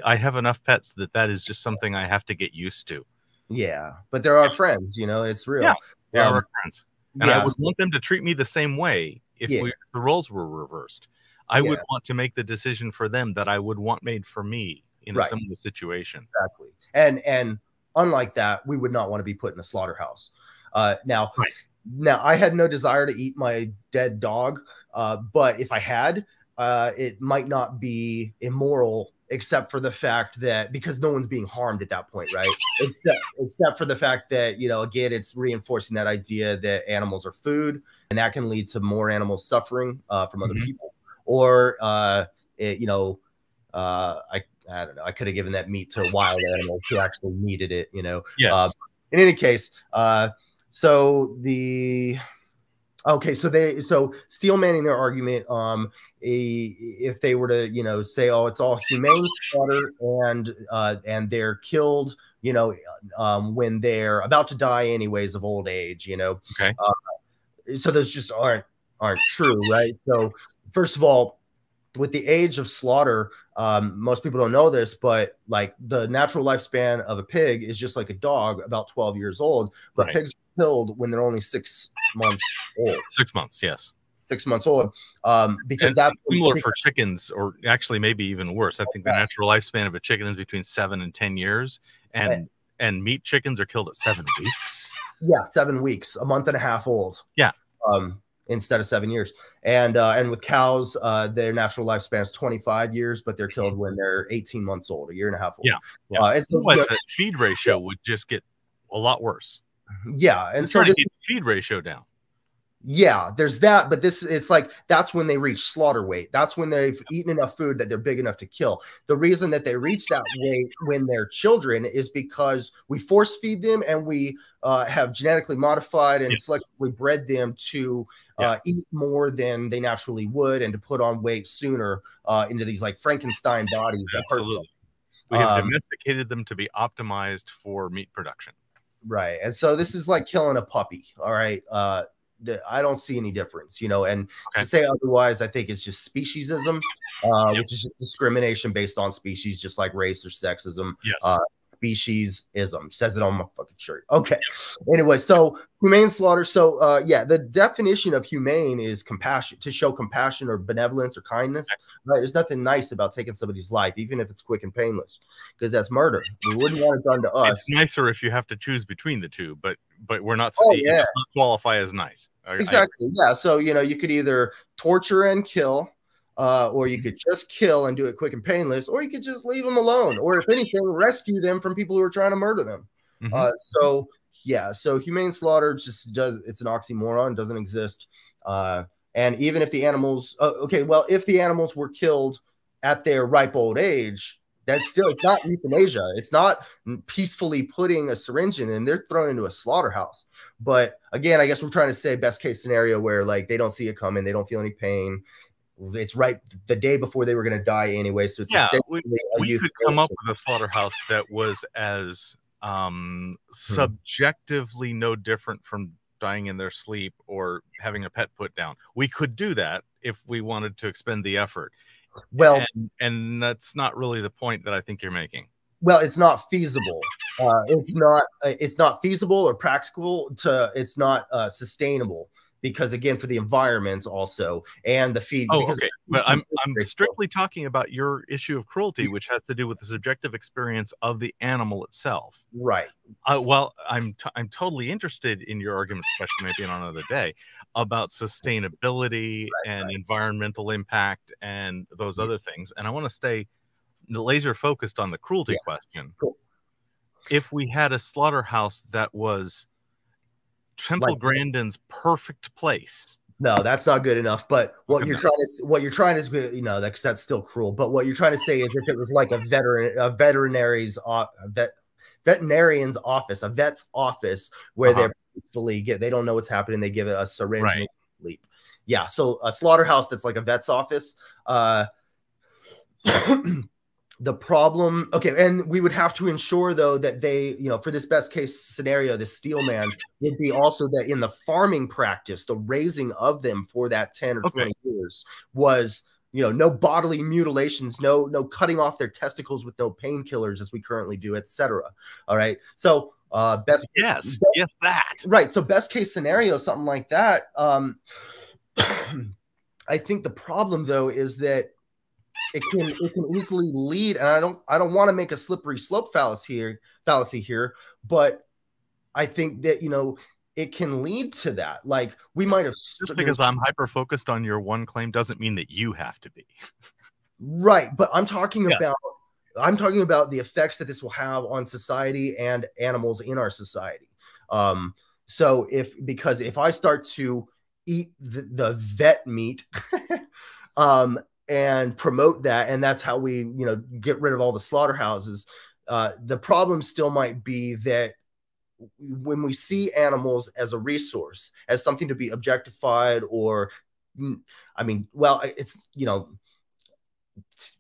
I have enough pets that that is just something I have to get used to. Yeah, but they're our friends, you know. It's real. They are our friends, and I would want them to treat me the same way if the roles were reversed. I would want to make the decision for them that I would want made for me in a similar situation. Exactly, and unlike that, we would not want to be put in a slaughterhouse. Now I had no desire to eat my dead dog, but if I had, it might not be immoral. Except for the fact that, because no one's being harmed at that point, right? Except for the fact that, you know, again, it's reinforcing that idea that animals are food, and that can lead to more animal suffering from other people. Or, you know, I don't know, I could have given that meat to a wild animal who actually needed it, you know? Yes. In any case, so the... Okay, so steelmanning their argument, if they were to, you know, say, oh, it's all humane slaughter, and they're killed, you know, when they're about to die anyways of old age, you know. Okay. So those just aren't true, right? So first of all, with the age of slaughter, most people don't know this, but like the natural lifespan of a pig is just like a dog, about 12 years old, but pigs are killed when they're only 6 months old. 6 months, yes. 6 months old. Because and that's similar for chickens, or actually maybe even worse. I think the natural lifespan of a chicken is between 7 and 10 years, and meat chickens are killed at 7 weeks. Yeah, 7 weeks, a month and a half old. Yeah. Instead of 7 years. And with cows, their natural lifespan is 25 years, but they're killed when they're 18 months old, a year and a half old. Yeah. So the feed ratio would just get a lot worse. Yeah, and so this is, feed ratio down. Yeah, there's that, but this, it's like that's when they reach slaughter weight. That's when they've eaten enough food that they're big enough to kill. The reason that they reach that weight when they're children is because we force feed them, and we have genetically modified and selectively bred them to eat more than they naturally would, and to put on weight sooner into these like Frankenstein bodies. Absolutely, that we have domesticated them to be optimized for meat production. Right. And so this is like killing a puppy. All right. I don't see any difference, you know, and to say otherwise, I think it's just speciesism, which is just discrimination based on species, just like race or sexism. Yes. speciesism. Says it on my fucking shirt. Okay. Anyway, so humane slaughter. So yeah, the definition of humane is compassion, to show compassion or benevolence or kindness. Right? There's nothing nice about taking somebody's life, even if it's quick and painless, because that's murder. We wouldn't want it done to us. It's nicer if you have to choose between the two, but we're not. Oh, yeah. It does not qualify as nice. Exactly. Yeah. So you know, you could either torture and kill. Or you could just kill and do it quick and painless, or you could just leave them alone, or if anything, rescue them from people who are trying to murder them. Mm-hmm. So yeah, so humane slaughter just does, it's an oxymoron, doesn't exist. And even if the animals, okay, well, if the animals were killed at their ripe old age, that's still, it's not euthanasia. It's not peacefully putting a syringe in them. They're thrown into a slaughterhouse. But again, I guess we're trying to say best case scenario where like they don't see it coming, they don't feel any pain. It's right the day before they were going to die anyway. So it's we could come up with a slaughterhouse that was as subjectively no different from dying in their sleep or having a pet put down. We could do that if we wanted to expend the effort. Well, and that's not really the point that I think you're making. Well, it's not feasible. It's not feasible or practical to. It's not sustainable. Because again, for the environment also, and the feed. Oh, okay. Well, I'm strictly talking about your issue of cruelty, which has to do with the subjective experience of the animal itself. Right. Well, I'm totally interested in your argument, especially maybe on another day, about sustainability and environmental impact and those other things. And I want to stay laser focused on the cruelty question. Cool. If we had a slaughterhouse that was Temple Grandin's perfect place. No, that's not good enough. But what you're trying to, you know, because that's still cruel. But what you're trying to say is, if it was like a veterinarian's office, a vet's office, where they're peacefully they don't know what's happening, they give it a syringe and they sleep. Yeah, so a slaughterhouse that's like a vet's office. The problem, okay, and we would have to ensure though that they, you know, for this best case scenario, the steel man would be also that in the farming practice, the raising of them for that 10 or 20 years was, you know, no bodily mutilations, no cutting off their testicles with no painkillers as we currently do, etc. All right, so best so best case scenario, something like that. I think the problem though is that it can easily lead, and I don't want to make a slippery slope fallacy here, but I think that, you know, it can lead to that. Like we might have, just because I'm hyper focused on your one claim doesn't mean that you have to be. Right, but I'm talking about the effects that this will have on society and animals in our society. So because if I start to eat the vet meat, and promote that, and that's how we, you know, get rid of all the slaughterhouses. The problem still might be that when we see animals as a resource, as something to be objectified, or, I mean, well, it's, you know, it's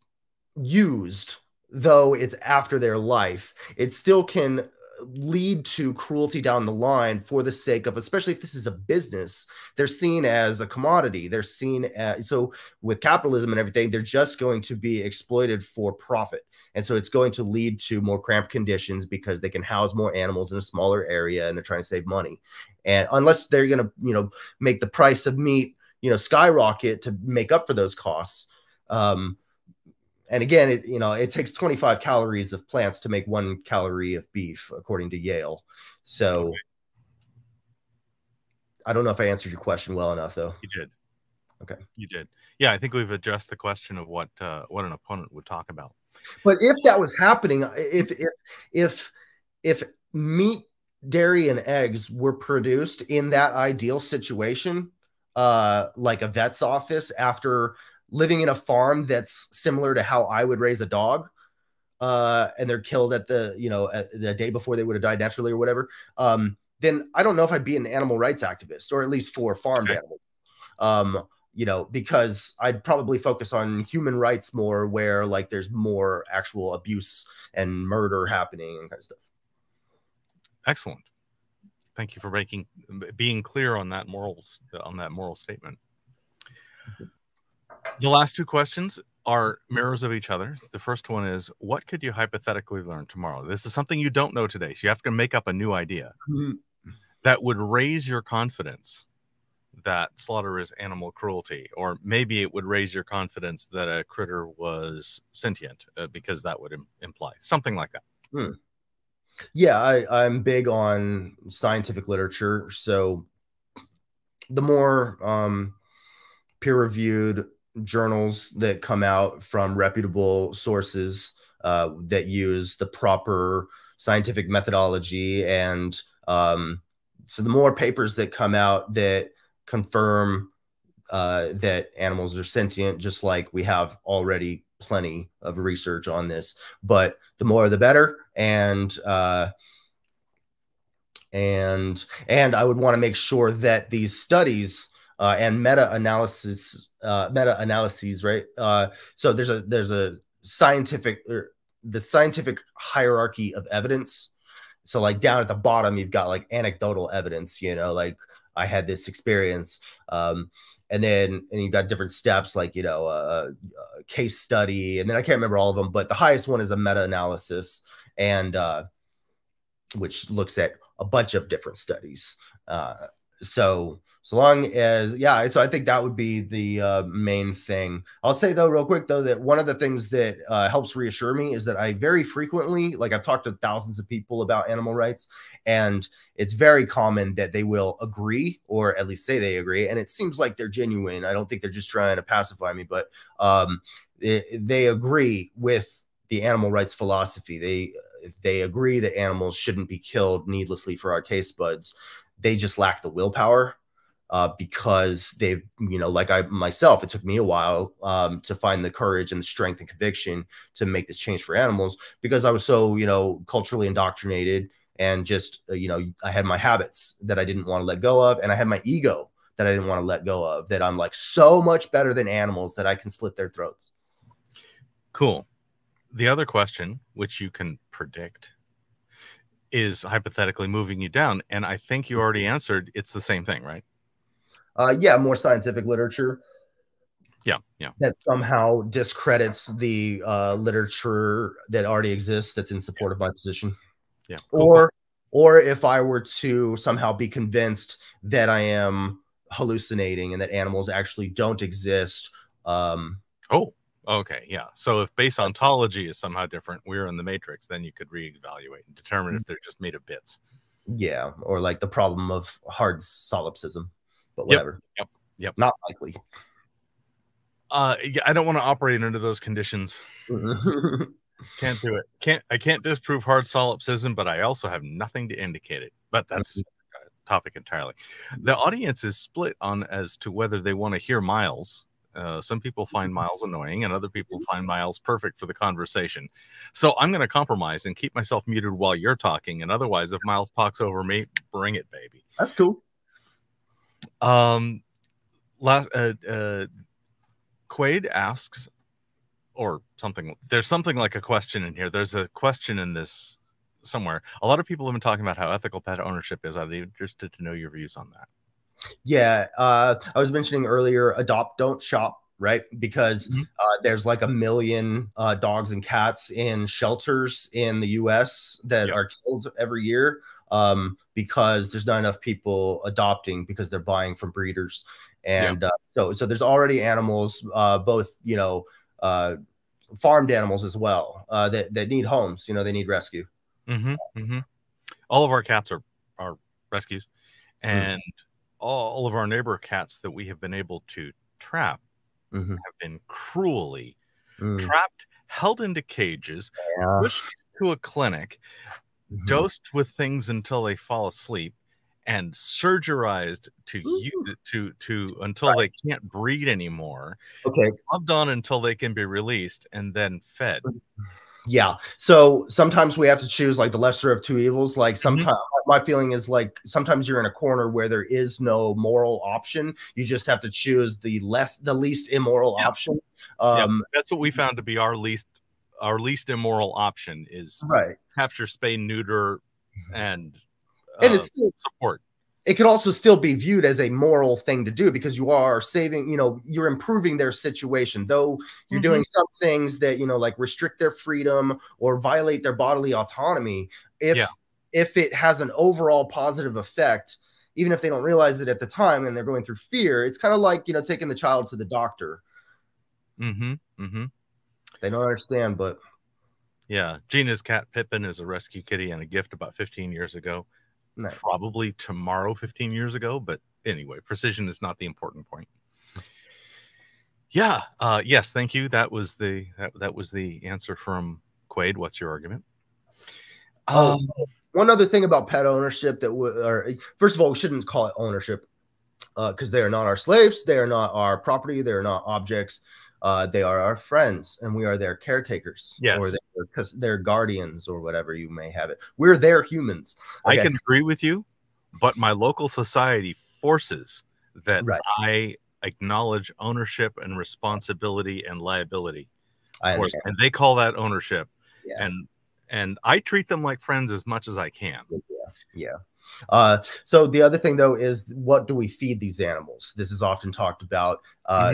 used, though it's after their life, it still can lead to cruelty down the line for the sake of, especially if this is a business, they're seen as a commodity. They're seen as, so with capitalism and everything, they're just going to be exploited for profit. And so it's going to lead to more cramped conditions because they can house more animals in a smaller area and they're trying to save money. And unless they're going to, you know, make the price of meat, you know, skyrocket to make up for those costs. And again, it, you know, it takes 25 calories of plants to make 1 calorie of beef, according to Yale. So I don't know if I answered your question well enough, though. You did. Okay. You did. Yeah, I think we've addressed the question of what an opponent would talk about. But if that was happening, if meat, dairy, and eggs were produced in that ideal situation, like a vet's office, after living in a farm that's similar to how I would raise a dog, and they're killed at the, you know, the day before they would have died naturally or whatever, then I don't know if I'd be an animal rights activist, or at least for farmed animals, you know, because I'd probably focus on human rights more, where like there's more actual abuse and murder happening and kind of stuff. Excellent. Thank you for being clear on that moral statement. The last two questions are mirrors of each other. The first one is, what could you hypothetically learn tomorrow? This is something you don't know today, so you have to make up a new idea that would raise your confidence that slaughter is animal cruelty, or maybe it would raise your confidence that a critter was sentient, because that would imply something like that. Yeah, I'm big on scientific literature, so the more peer-reviewed journals that come out from reputable sources that use the proper scientific methodology, and so the more papers that come out that confirm that animals are sentient, just like we have already plenty of research on this, but the more the better. And I would want to make sure that these studies and meta-analyses, right? So there's a scientific, or the scientific hierarchy of evidence. So like down at the bottom, you've got like anecdotal evidence, you know, like I had this experience, and then you've got different steps, like, you know, a case study, and then I can't remember all of them, but the highest one is a meta-analysis, and which looks at a bunch of different studies. So long as, yeah, so I think that would be the main thing. I'll say though, real quick though, that one of the things that helps reassure me is that I very frequently, like I've talked to thousands of people about animal rights, and it's very common that they will agree, or at least say they agree. And it seems like they're genuine. I don't think they're just trying to pacify me, but they agree with the animal rights philosophy. They agree that animals shouldn't be killed needlessly for our taste buds. They just lack the willpower. Because they've, you know, like I myself, it took me a while to find the courage and the strength and conviction to make this change for animals, because I was so, you know, culturally indoctrinated, and just, you know, I had my habits that I didn't want to let go of. And I had my ego that I didn't want to let go of, that I'm like so much better than animals that I can slit their throats. Cool. The other question, which you can predict, is hypothetically moving you down. And I think you already answered, it's the same thing, right? Yeah, more scientific literature. Yeah, yeah. That somehow discredits the literature that already exists that's in support of my position. Yeah. Cool. Or if I were to somehow be convinced that I am hallucinating and that animals actually don't exist. Oh, okay, yeah. So if base ontology is somehow different, we're in the matrix, then you could reevaluate and determine if they're just made of bits. Yeah, or like the problem of hard solipsism. But whatever. Yep. Not likely. I don't want to operate under those conditions. Can't do it. I can't disprove hard solipsism, but I also have nothing to indicate it. But that's a topic entirely. The audience is split on as to whether they want to hear Miles. Some people find Miles annoying, and other people find Miles perfect for the conversation. So I'm going to compromise and keep myself muted while you're talking. And otherwise, if Miles talks over me, bring it, baby. That's cool. Quaid asks, or something, there's something like a question in here. There's a question in this somewhere. A lot of people have been talking about how ethical pet ownership is. I'd be interested to know your views on that. Yeah. I was mentioning earlier, adopt, don't shop, right? Because there's like a million dogs and cats in shelters in the US that are killed every year. Because there's not enough people adopting, because they're buying from breeders. And so there's already animals, both, you know, farmed animals as well, that need homes, you know, they need rescue. All of our cats are rescues, and all of our neighbor cats that we have been able to trap have been cruelly trapped, held into cages, pushed to a clinic, dosed with things until they fall asleep, and surgerized until they can't breed anymore. Okay, loved on until they can be released, and then fed. Yeah. So sometimes we have to choose like the lesser of two evils. Like sometimes my feeling is like sometimes you're in a corner where there is no moral option. You just have to choose the least immoral option. That's what we found to be our least immoral option is capture, spay, neuter, and it's support. it could also still be viewed as a moral thing to do because you are saving, you know, you're improving their situation, though you're doing some things that, you know, like restrict their freedom or violate their bodily autonomy. If it has an overall positive effect, even if they don't realize it at the time and they're going through fear, it's kind of like, you know, taking the child to the doctor. They don't understand, but. Yeah. Gina's cat Pippin is a rescue kitty and a gift about 15 years ago. Nice. Probably tomorrow 15 years ago, but anyway, precision is not the important point. Yeah, yes, thank you. That was the that was the answer from Quaid. What's your argument? One other thing about pet ownership that first of all, we shouldn't call it ownership because they are not our slaves, they are not our property, they are not objects. They are our friends, and we are their caretakers, or their guardians, or whatever you may have it. We're their humans. Okay. I can agree with you, but my local society forces that I acknowledge ownership and responsibility and liability, and they call that ownership. And I treat them like friends as much as I can. So the other thing, though, is what do we feed these animals? This is often talked about.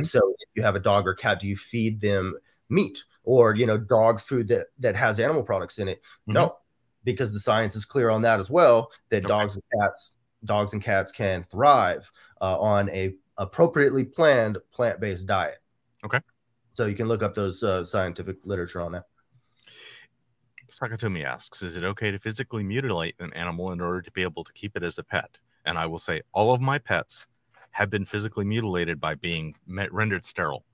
So if you have a dog or cat, do you feed them meat or, you know, dog food that has animal products in it? No, because the science is clear on that as well, that dogs and cats can thrive on a appropriately planned plant-based diet. Okay. So you can look up those scientific literature on that. Sakatomi asks, is it okay to physically mutilate an animal in order to be able to keep it as a pet? And I will say all of my pets have been physically mutilated by being rendered sterile.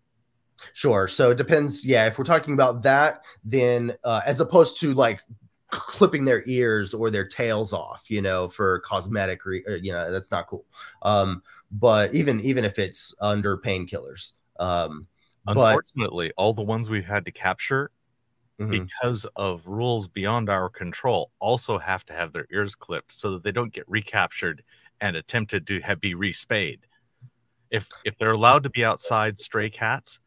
Sure. So it depends. Yeah. If we're talking about that, then as opposed to like clipping their ears or their tails off, you know, for cosmetic, you know, that's not cool. But even if it's under painkillers. Unfortunately, all the ones we've had to capture because of rules beyond our control also have to have their ears clipped so that they don't get recaptured and attempted to be respayed. If they're allowed to be outside stray cats,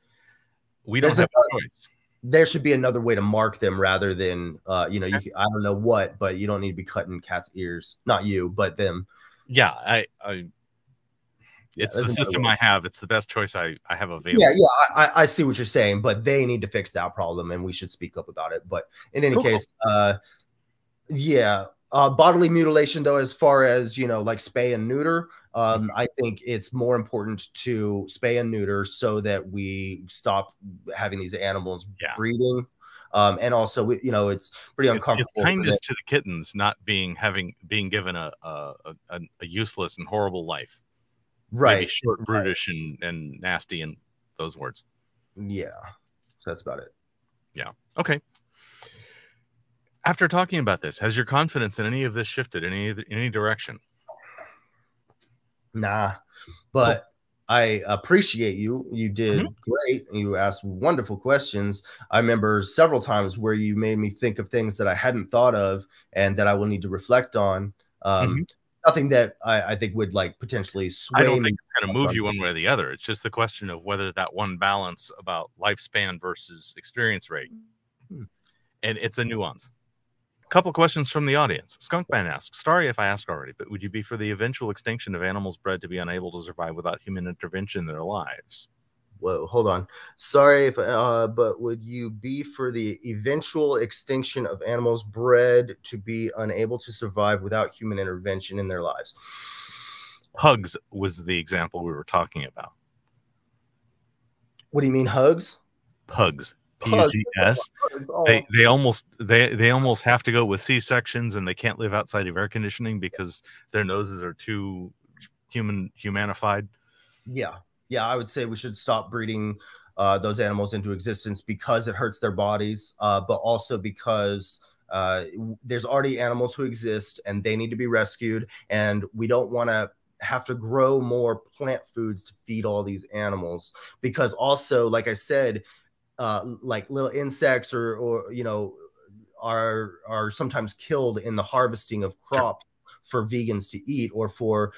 there's don't have a choice. There should be another way to mark them rather than, you know, I don't know what, but you don't need to be cutting cats' ears. Not you, but them. Yeah, it's the system I have. It's the best choice I have available. I see what you're saying, but they need to fix that problem, and we should speak up about it. But in any case, bodily mutilation, though, as far as, you know, like spay and neuter, I think it's more important to spay and neuter so that we stop having these animals breeding. And also, you know, it's pretty uncomfortable. It's kindness to the kittens not being given a useless and horrible life. Right, short, brutish, and nasty, and those words. Yeah, so that's about it. Yeah. Okay. After talking about this, has your confidence in any of this shifted in any direction? Nah, but I appreciate you. You did great. You asked wonderful questions. I remember several times where you made me think of things that I hadn't thought of and that I will need to reflect on. Nothing that I think would like potentially sway me. I don't think it's going to move you one way or the other. It's just the question of whether that one balance about lifespan versus experience rate. And it's a nuance. A couple of questions from the audience. Skunkman asks, sorry if I asked already, but would you be for the eventual extinction of animals bred to be unable to survive without human intervention in their lives? Whoa, hold on. Sorry, if, but would you be for the eventual extinction of animals bred to be unable to survive without human intervention in their lives? Hugs was the example we were talking about. What do you mean, hugs? Pugs. P-U-G-S. They almost have to go with C-sections, and they can't live outside of air conditioning because their noses are too humanified. Yeah. Yeah, I would say we should stop breeding those animals into existence because it hurts their bodies, but also because there's already animals who exist and they need to be rescued. And we don't want to have to grow more plant foods to feed all these animals because also, like I said, like little insects or you know, are sometimes killed in the harvesting of crops for vegans to eat or for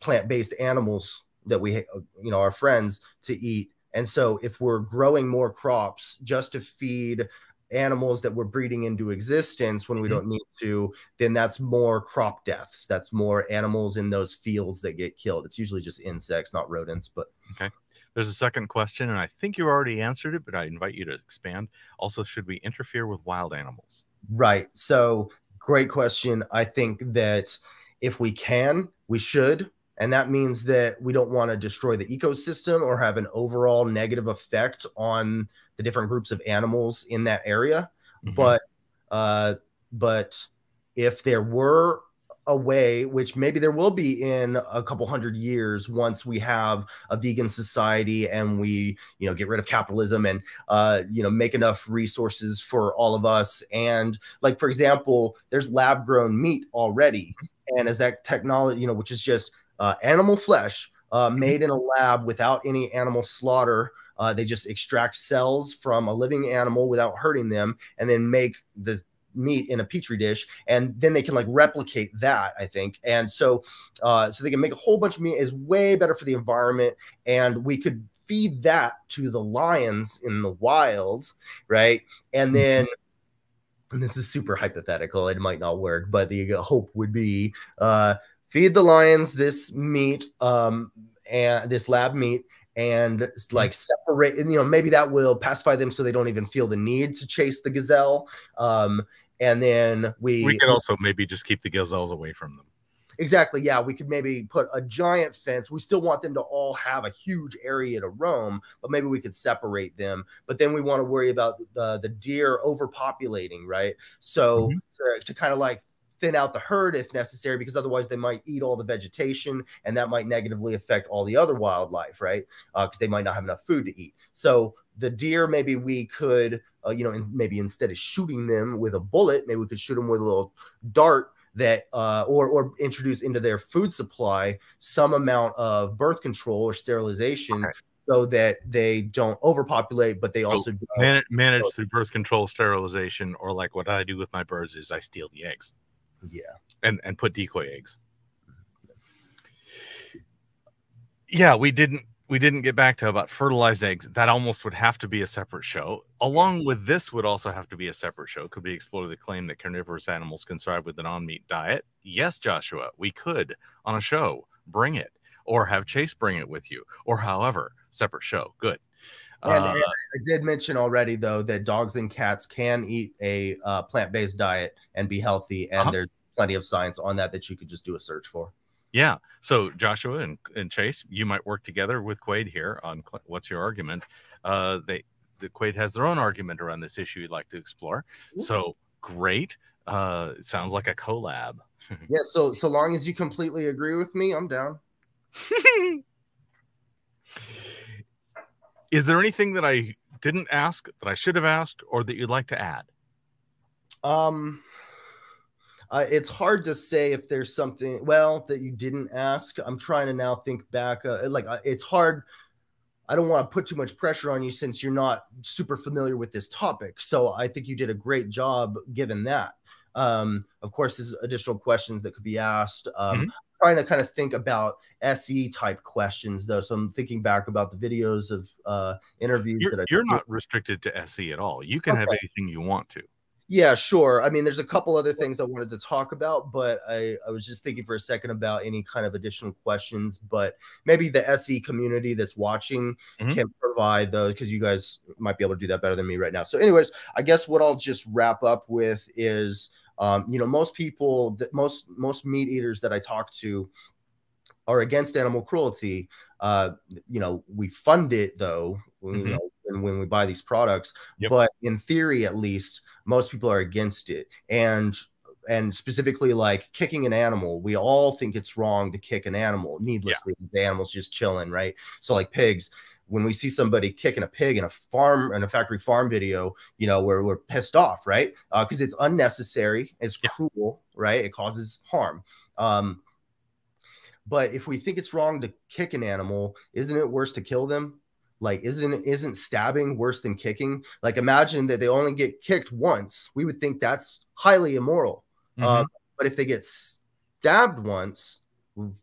plant-based animals that we, you know, our friends to eat. And so if we're growing more crops just to feed animals that we're breeding into existence when we don't need to, then that's more crop deaths. That's more animals in those fields that get killed. It's usually just insects, not rodents. But okay. There's a second question, and I think you already answered it, but I invite you to expand. Also, should we interfere with wild animals? Right. So great question. I think that if we can, we should. And that means that we don't want to destroy the ecosystem or have an overall negative effect on the different groups of animals in that area. Mm-hmm. But if there were a way, which maybe there will be in a couple hundred years, once we have a vegan society and we, you know, get rid of capitalism and, you know, make enough resources for all of us. And like, for example, there's lab grown meat already. And as that technology, you know, which is just animal flesh made in a lab without any animal slaughter. They just extract cells from a living animal without hurting them and then make the meat in a petri dish, and then they can like replicate that, I think. And so so they can make a whole bunch of meat. Is way better for the environment, and we could feed that to the lions in the wild, right? And then, and this is super hypothetical, it might not work, but the hope would be feed the lions this meat, and this lab meat, and like separate, and, you know, maybe that will pacify them so they don't even feel the need to chase the gazelle. And then we could also maybe just keep the gazelles away from them. Exactly. Yeah. We could maybe put a giant fence. We still want them to all have a huge area to roam, but maybe we could separate them. But then we want to worry about the deer overpopulating, right? So to kind of like thin out the herd if necessary, because otherwise they might eat all the vegetation, and that might negatively affect all the other wildlife, right? Because they might not have enough food to eat. So the deer, maybe we could, you know, maybe instead of shooting them with a bullet, maybe we could shoot them with a little dart that, or introduce into their food supply some amount of birth control or sterilization. Okay. So that they don't overpopulate, but they also manage through birth control, sterilization, or like what I do with my birds is I steal the eggs. Yeah, and put decoy eggs. Yeah, we didn't get back to about fertilized eggs. That almost would have to be a separate show. Along with this would also have to be a separate show. Could we explore the claim that carnivorous animals can survive with a non-meat diet? Yes, Joshua, we could on a show. Bring it, or have Chase bring it with you, or however. Separate show. Good. And I did mention already, though, that dogs and cats can eat a plant-based diet and be healthy. And there's plenty of science on that that you could just do a search for. Yeah. So Joshua and Chase, you might work together with Quaid here on what's your argument. Quaid has their own argument around this issue you'd like to explore. Ooh. So great. It sounds like a collab. Yeah. So long as you completely agree with me, I'm down. Is there anything that I didn't ask that I should have asked, or that you'd like to add? It's hard to say if there's something, well, that you didn't ask. I'm trying to now think back. It's hard. I don't want to put too much pressure on you since you're not super familiar with this topic. So I think you did a great job given that. Of course, there's additional questions that could be asked. Trying to kind of think about SE type questions, though. So I'm thinking back about the videos of interviews you're not restricted to SE at all. You can have anything you want to. Yeah, sure. I mean, there's a couple other things I wanted to talk about, but I was just thinking for a second about any kind of additional questions. But maybe the SE community that's watching can provide those, because you guys might be able to do that better than me right now. So anyways, I guess what I'll just wrap up with is, you know, most people, most meat eaters that I talk to are against animal cruelty. You know, we fund it, though, you know, when we buy these products. Yep. But in theory, at least, most people are against it. And specifically, like kicking an animal, we all think it's wrong to kick an animal needlessly. Yeah. The animal's just chilling, right? So like pigs. When we see somebody kicking a pig in a factory farm video, you know, we're pissed off, right? Because it's unnecessary, it's cruel, right? It causes harm. But if we think it's wrong to kick an animal, isn't it worse to kill them? Like, isn't stabbing worse than kicking? Like, imagine that they only get kicked once. We would think that's highly immoral. But if they get stabbed once,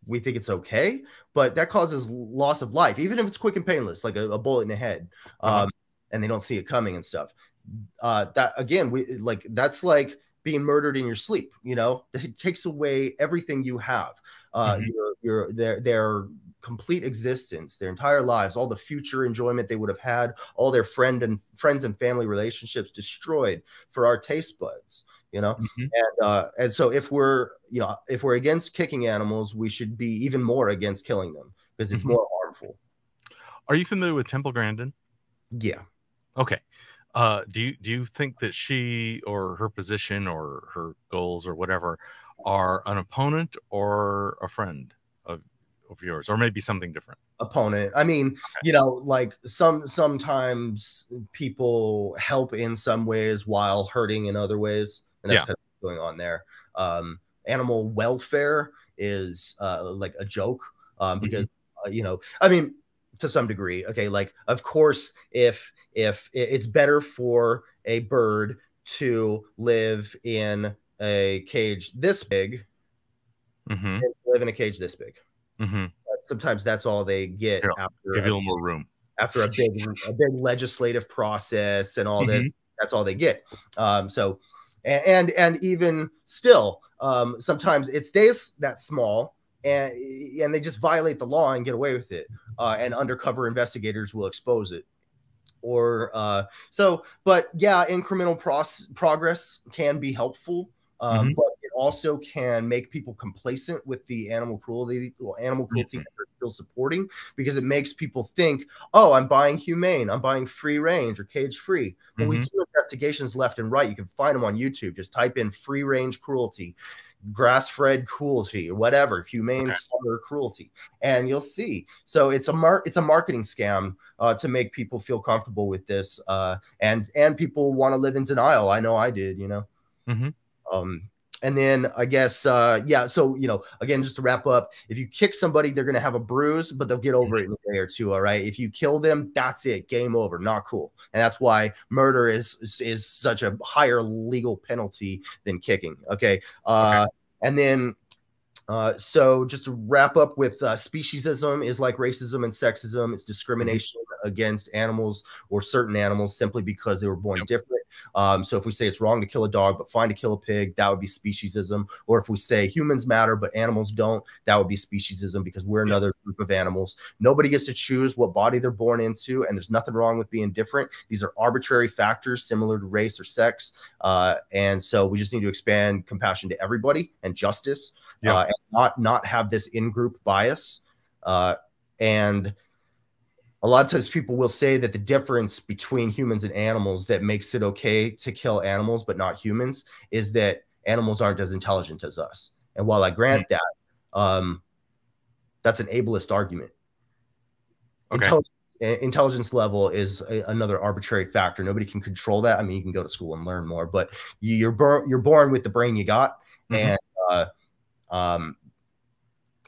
we think it's okay, but that causes loss of life, even if it's quick and painless, like a bullet in the head, and they don't see it coming and stuff. that again, that's like being murdered in your sleep. You know, it takes away everything you have, their complete existence, their entire lives, all the future enjoyment they would have had, all their friends and family relationships destroyed for our taste buds. You know, and so if we're, you know, if we're against kicking animals, we should be even more against killing them because it's more harmful. Are you familiar with Temple Grandin? Yeah. Okay. Do you think that she or her position or her goals or whatever are an opponent or a friend of yours, or maybe something different? Opponent. I mean, you know, like sometimes people help in some ways while hurting in other ways, and that's kind of what's going on there. Animal welfare is like a joke because you know, I mean, to some degree, okay, like of course if it's better for a bird to live in a cage this big than to live in a cage this big. Sometimes that's all they get after give you a little more room after a big legislative process and all this. That's all they get. So and even still, sometimes it stays that small and they just violate the law and get away with it. And undercover investigators will expose it. Or so, but yeah, incremental progress can be helpful. But it also can make people complacent with the animal cruelty that they're still supporting, because it makes people think, oh, I'm buying humane, I'm buying free range or cage free. Well, we do investigations left and right. You can find them on YouTube. Just type in free range cruelty, grass-fed cruelty, or whatever, humane summer cruelty, and you'll see. So it's a marketing scam to make people feel comfortable with this, and people want to live in denial. I know I did, you know. And then I guess, yeah, so, you know, again, just to wrap up, if you kick somebody, they're going to have a bruise, but they'll get over it in a day or two. All right. If you kill them, that's it. Game over. Not cool. And that's why murder is such a higher legal penalty than kicking. Okay. And then, so just to wrap up with speciesism is like racism and sexism. It's discrimination against animals or certain animals simply because they were born different. So if we say it's wrong to kill a dog, but fine to kill a pig, that would be speciesism. Or if we say humans matter, but animals don't, that would be speciesism, because we're another group of animals. Nobody gets to choose what body they're born into, and there's nothing wrong with being different. These are arbitrary factors similar to race or sex. And so we just need to expand compassion to everybody and justice, and not have this in-group bias. And a lot of times people will say that the difference between humans and animals that makes it okay to kill animals but not humans is that animals aren't as intelligent as us. And while I grant that, that's an ableist argument. Intelligence level is another arbitrary factor. Nobody can control that. I mean, you can go to school and learn more, but you're born with the brain you got. And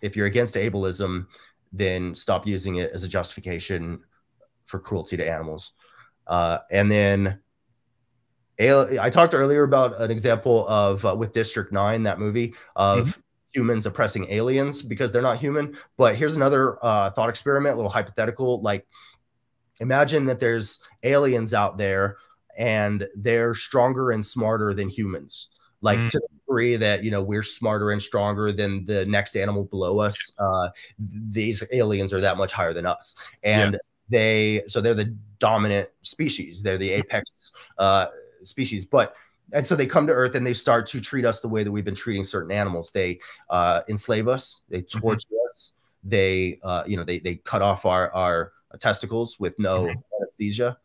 if you're against ableism, then stop using it as a justification for cruelty to animals. And then I talked earlier about an example of with District 9, that movie, of humans oppressing aliens because they're not human. But here's another thought experiment, a little hypothetical. Like, imagine that there's aliens out there and they're stronger and smarter than humans. Like, to the degree that, you know, we're smarter and stronger than the next animal below us, these aliens are that much higher than us. And so they're the dominant species. They're the apex species. And so they come to Earth and they start to treat us the way that we've been treating certain animals. They enslave us. They torture us. They, you know, they cut off our testicles with no anesthesia.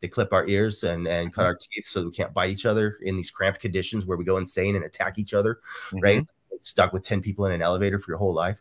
They clip our ears and cut our teeth so we can't bite each other in these cramped conditions where we go insane and attack each other, right? Stuck with 10 people in an elevator for your whole life.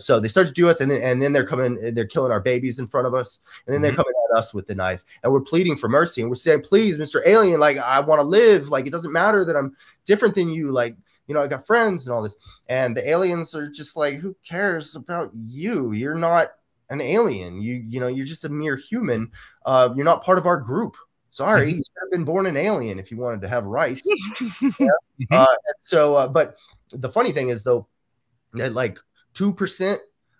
So they start to do us, and then they're killing our babies in front of us, and then they're coming at us with the knife, and we're pleading for mercy, and we're saying, please, Mr. Alien, like, I want to live. Like, it doesn't matter that I'm different than you. Like, you know, I got friends and all this. And the aliens are just like, who cares about you? You're not an alien. You know, you're just a mere human. You're not part of our group. Sorry, you should have been born an alien if you wanted to have rights. But the funny thing is, though, that like 2%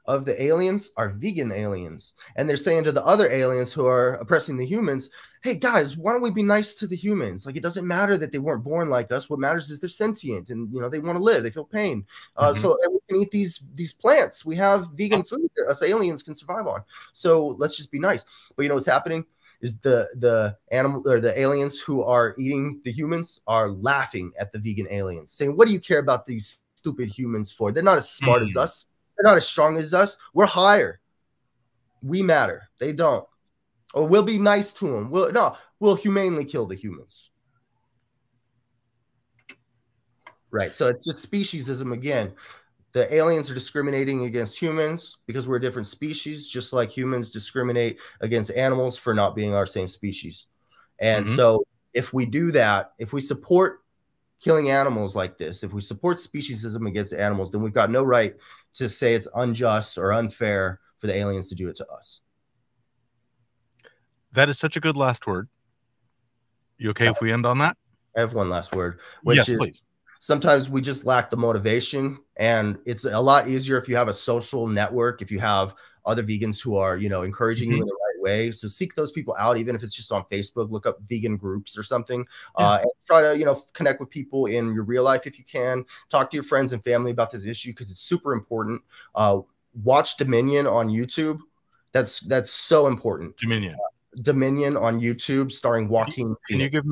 of the aliens are vegan aliens. And they're saying to the other aliens who are oppressing the humans, hey, guys, why don't we be nice to the humans? Like, it doesn't matter that they weren't born like us. What matters is they're sentient and, you know, they want to live. They feel pain. So we can eat these plants. We have vegan food that us aliens can survive on. So let's just be nice. But you know what's happening is the animal or the aliens who are eating the humans are laughing at the vegan aliens, saying, what do you care about these stupid humans for? They're not as smart as us. They're not as strong as us. We're higher. We matter. They don't. Or we'll be nice to them. We'll humanely kill the humans. Right. So it's just speciesism again. The aliens are discriminating against humans because we're a different species, just like humans discriminate against animals for not being our same species. And so if we do that, if we support killing animals like this, if we support speciesism against animals, then we've got no right to say it's unjust or unfair for the aliens to do it to us. That is such a good last word. You okay if we end on that? I have one last word. Yes, please. Sometimes we just lack the motivation, and it's a lot easier if you have a social network, if you have other vegans who are, you know, encouraging you in the right way. So seek those people out, even if it's just on Facebook, look up vegan groups or something, and try to, you know, connect with people in your real life. If you can, talk to your friends and family about this issue, because it's super important. Watch Dominion on YouTube. That's so important. Dominion on YouTube, starring Joaquin Phoenix. Can you give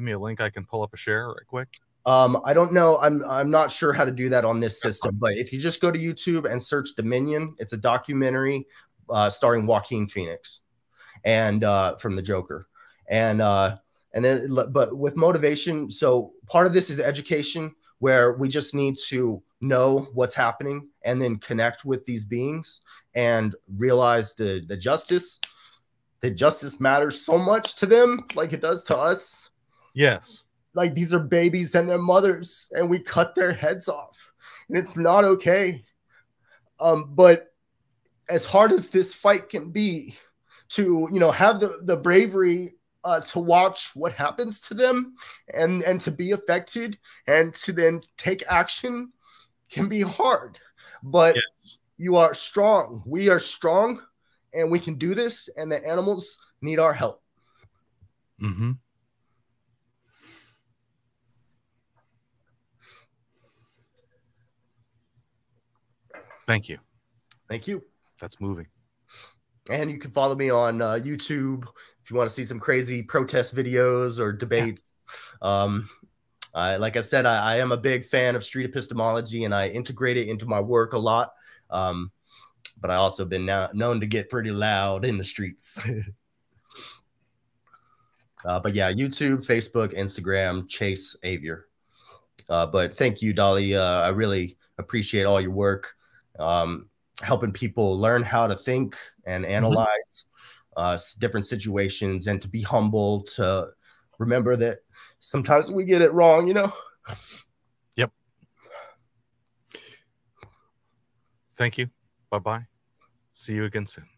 me a link I can pull up a share right quick? I don't know. I'm not sure how to do that on this system, but if you just go to YouTube and search Dominion, it's a documentary starring Joaquin Phoenix and from the Joker. And then, but with motivation, so part of this is education, where we just need to know what's happening and then connect with these beings and realize the justice. The justice matters so much to them, like it does to us. Yes. Like, these are babies and their mothers, and we cut their heads off, and it's not okay. But as hard as this fight can be, to, you know, have the bravery to watch what happens to them and to be affected and to then take action can be hard. But you are strong. We are strong, and we can do this, and the animals need our help. Thank you. Thank you. That's moving. And you can follow me on YouTube if you want to see some crazy protest videos or debates. Like I said, I am a big fan of street epistemology, and I integrate it into my work a lot. But I also been known to get pretty loud in the streets. But yeah, YouTube, Facebook, Instagram, Chase Avior. But thank you, Dolly. I really appreciate all your work. Helping people learn how to think and analyze different situations, and to be humble, to remember that sometimes we get it wrong, you know? Yep. Thank you. Bye-bye. See you again soon.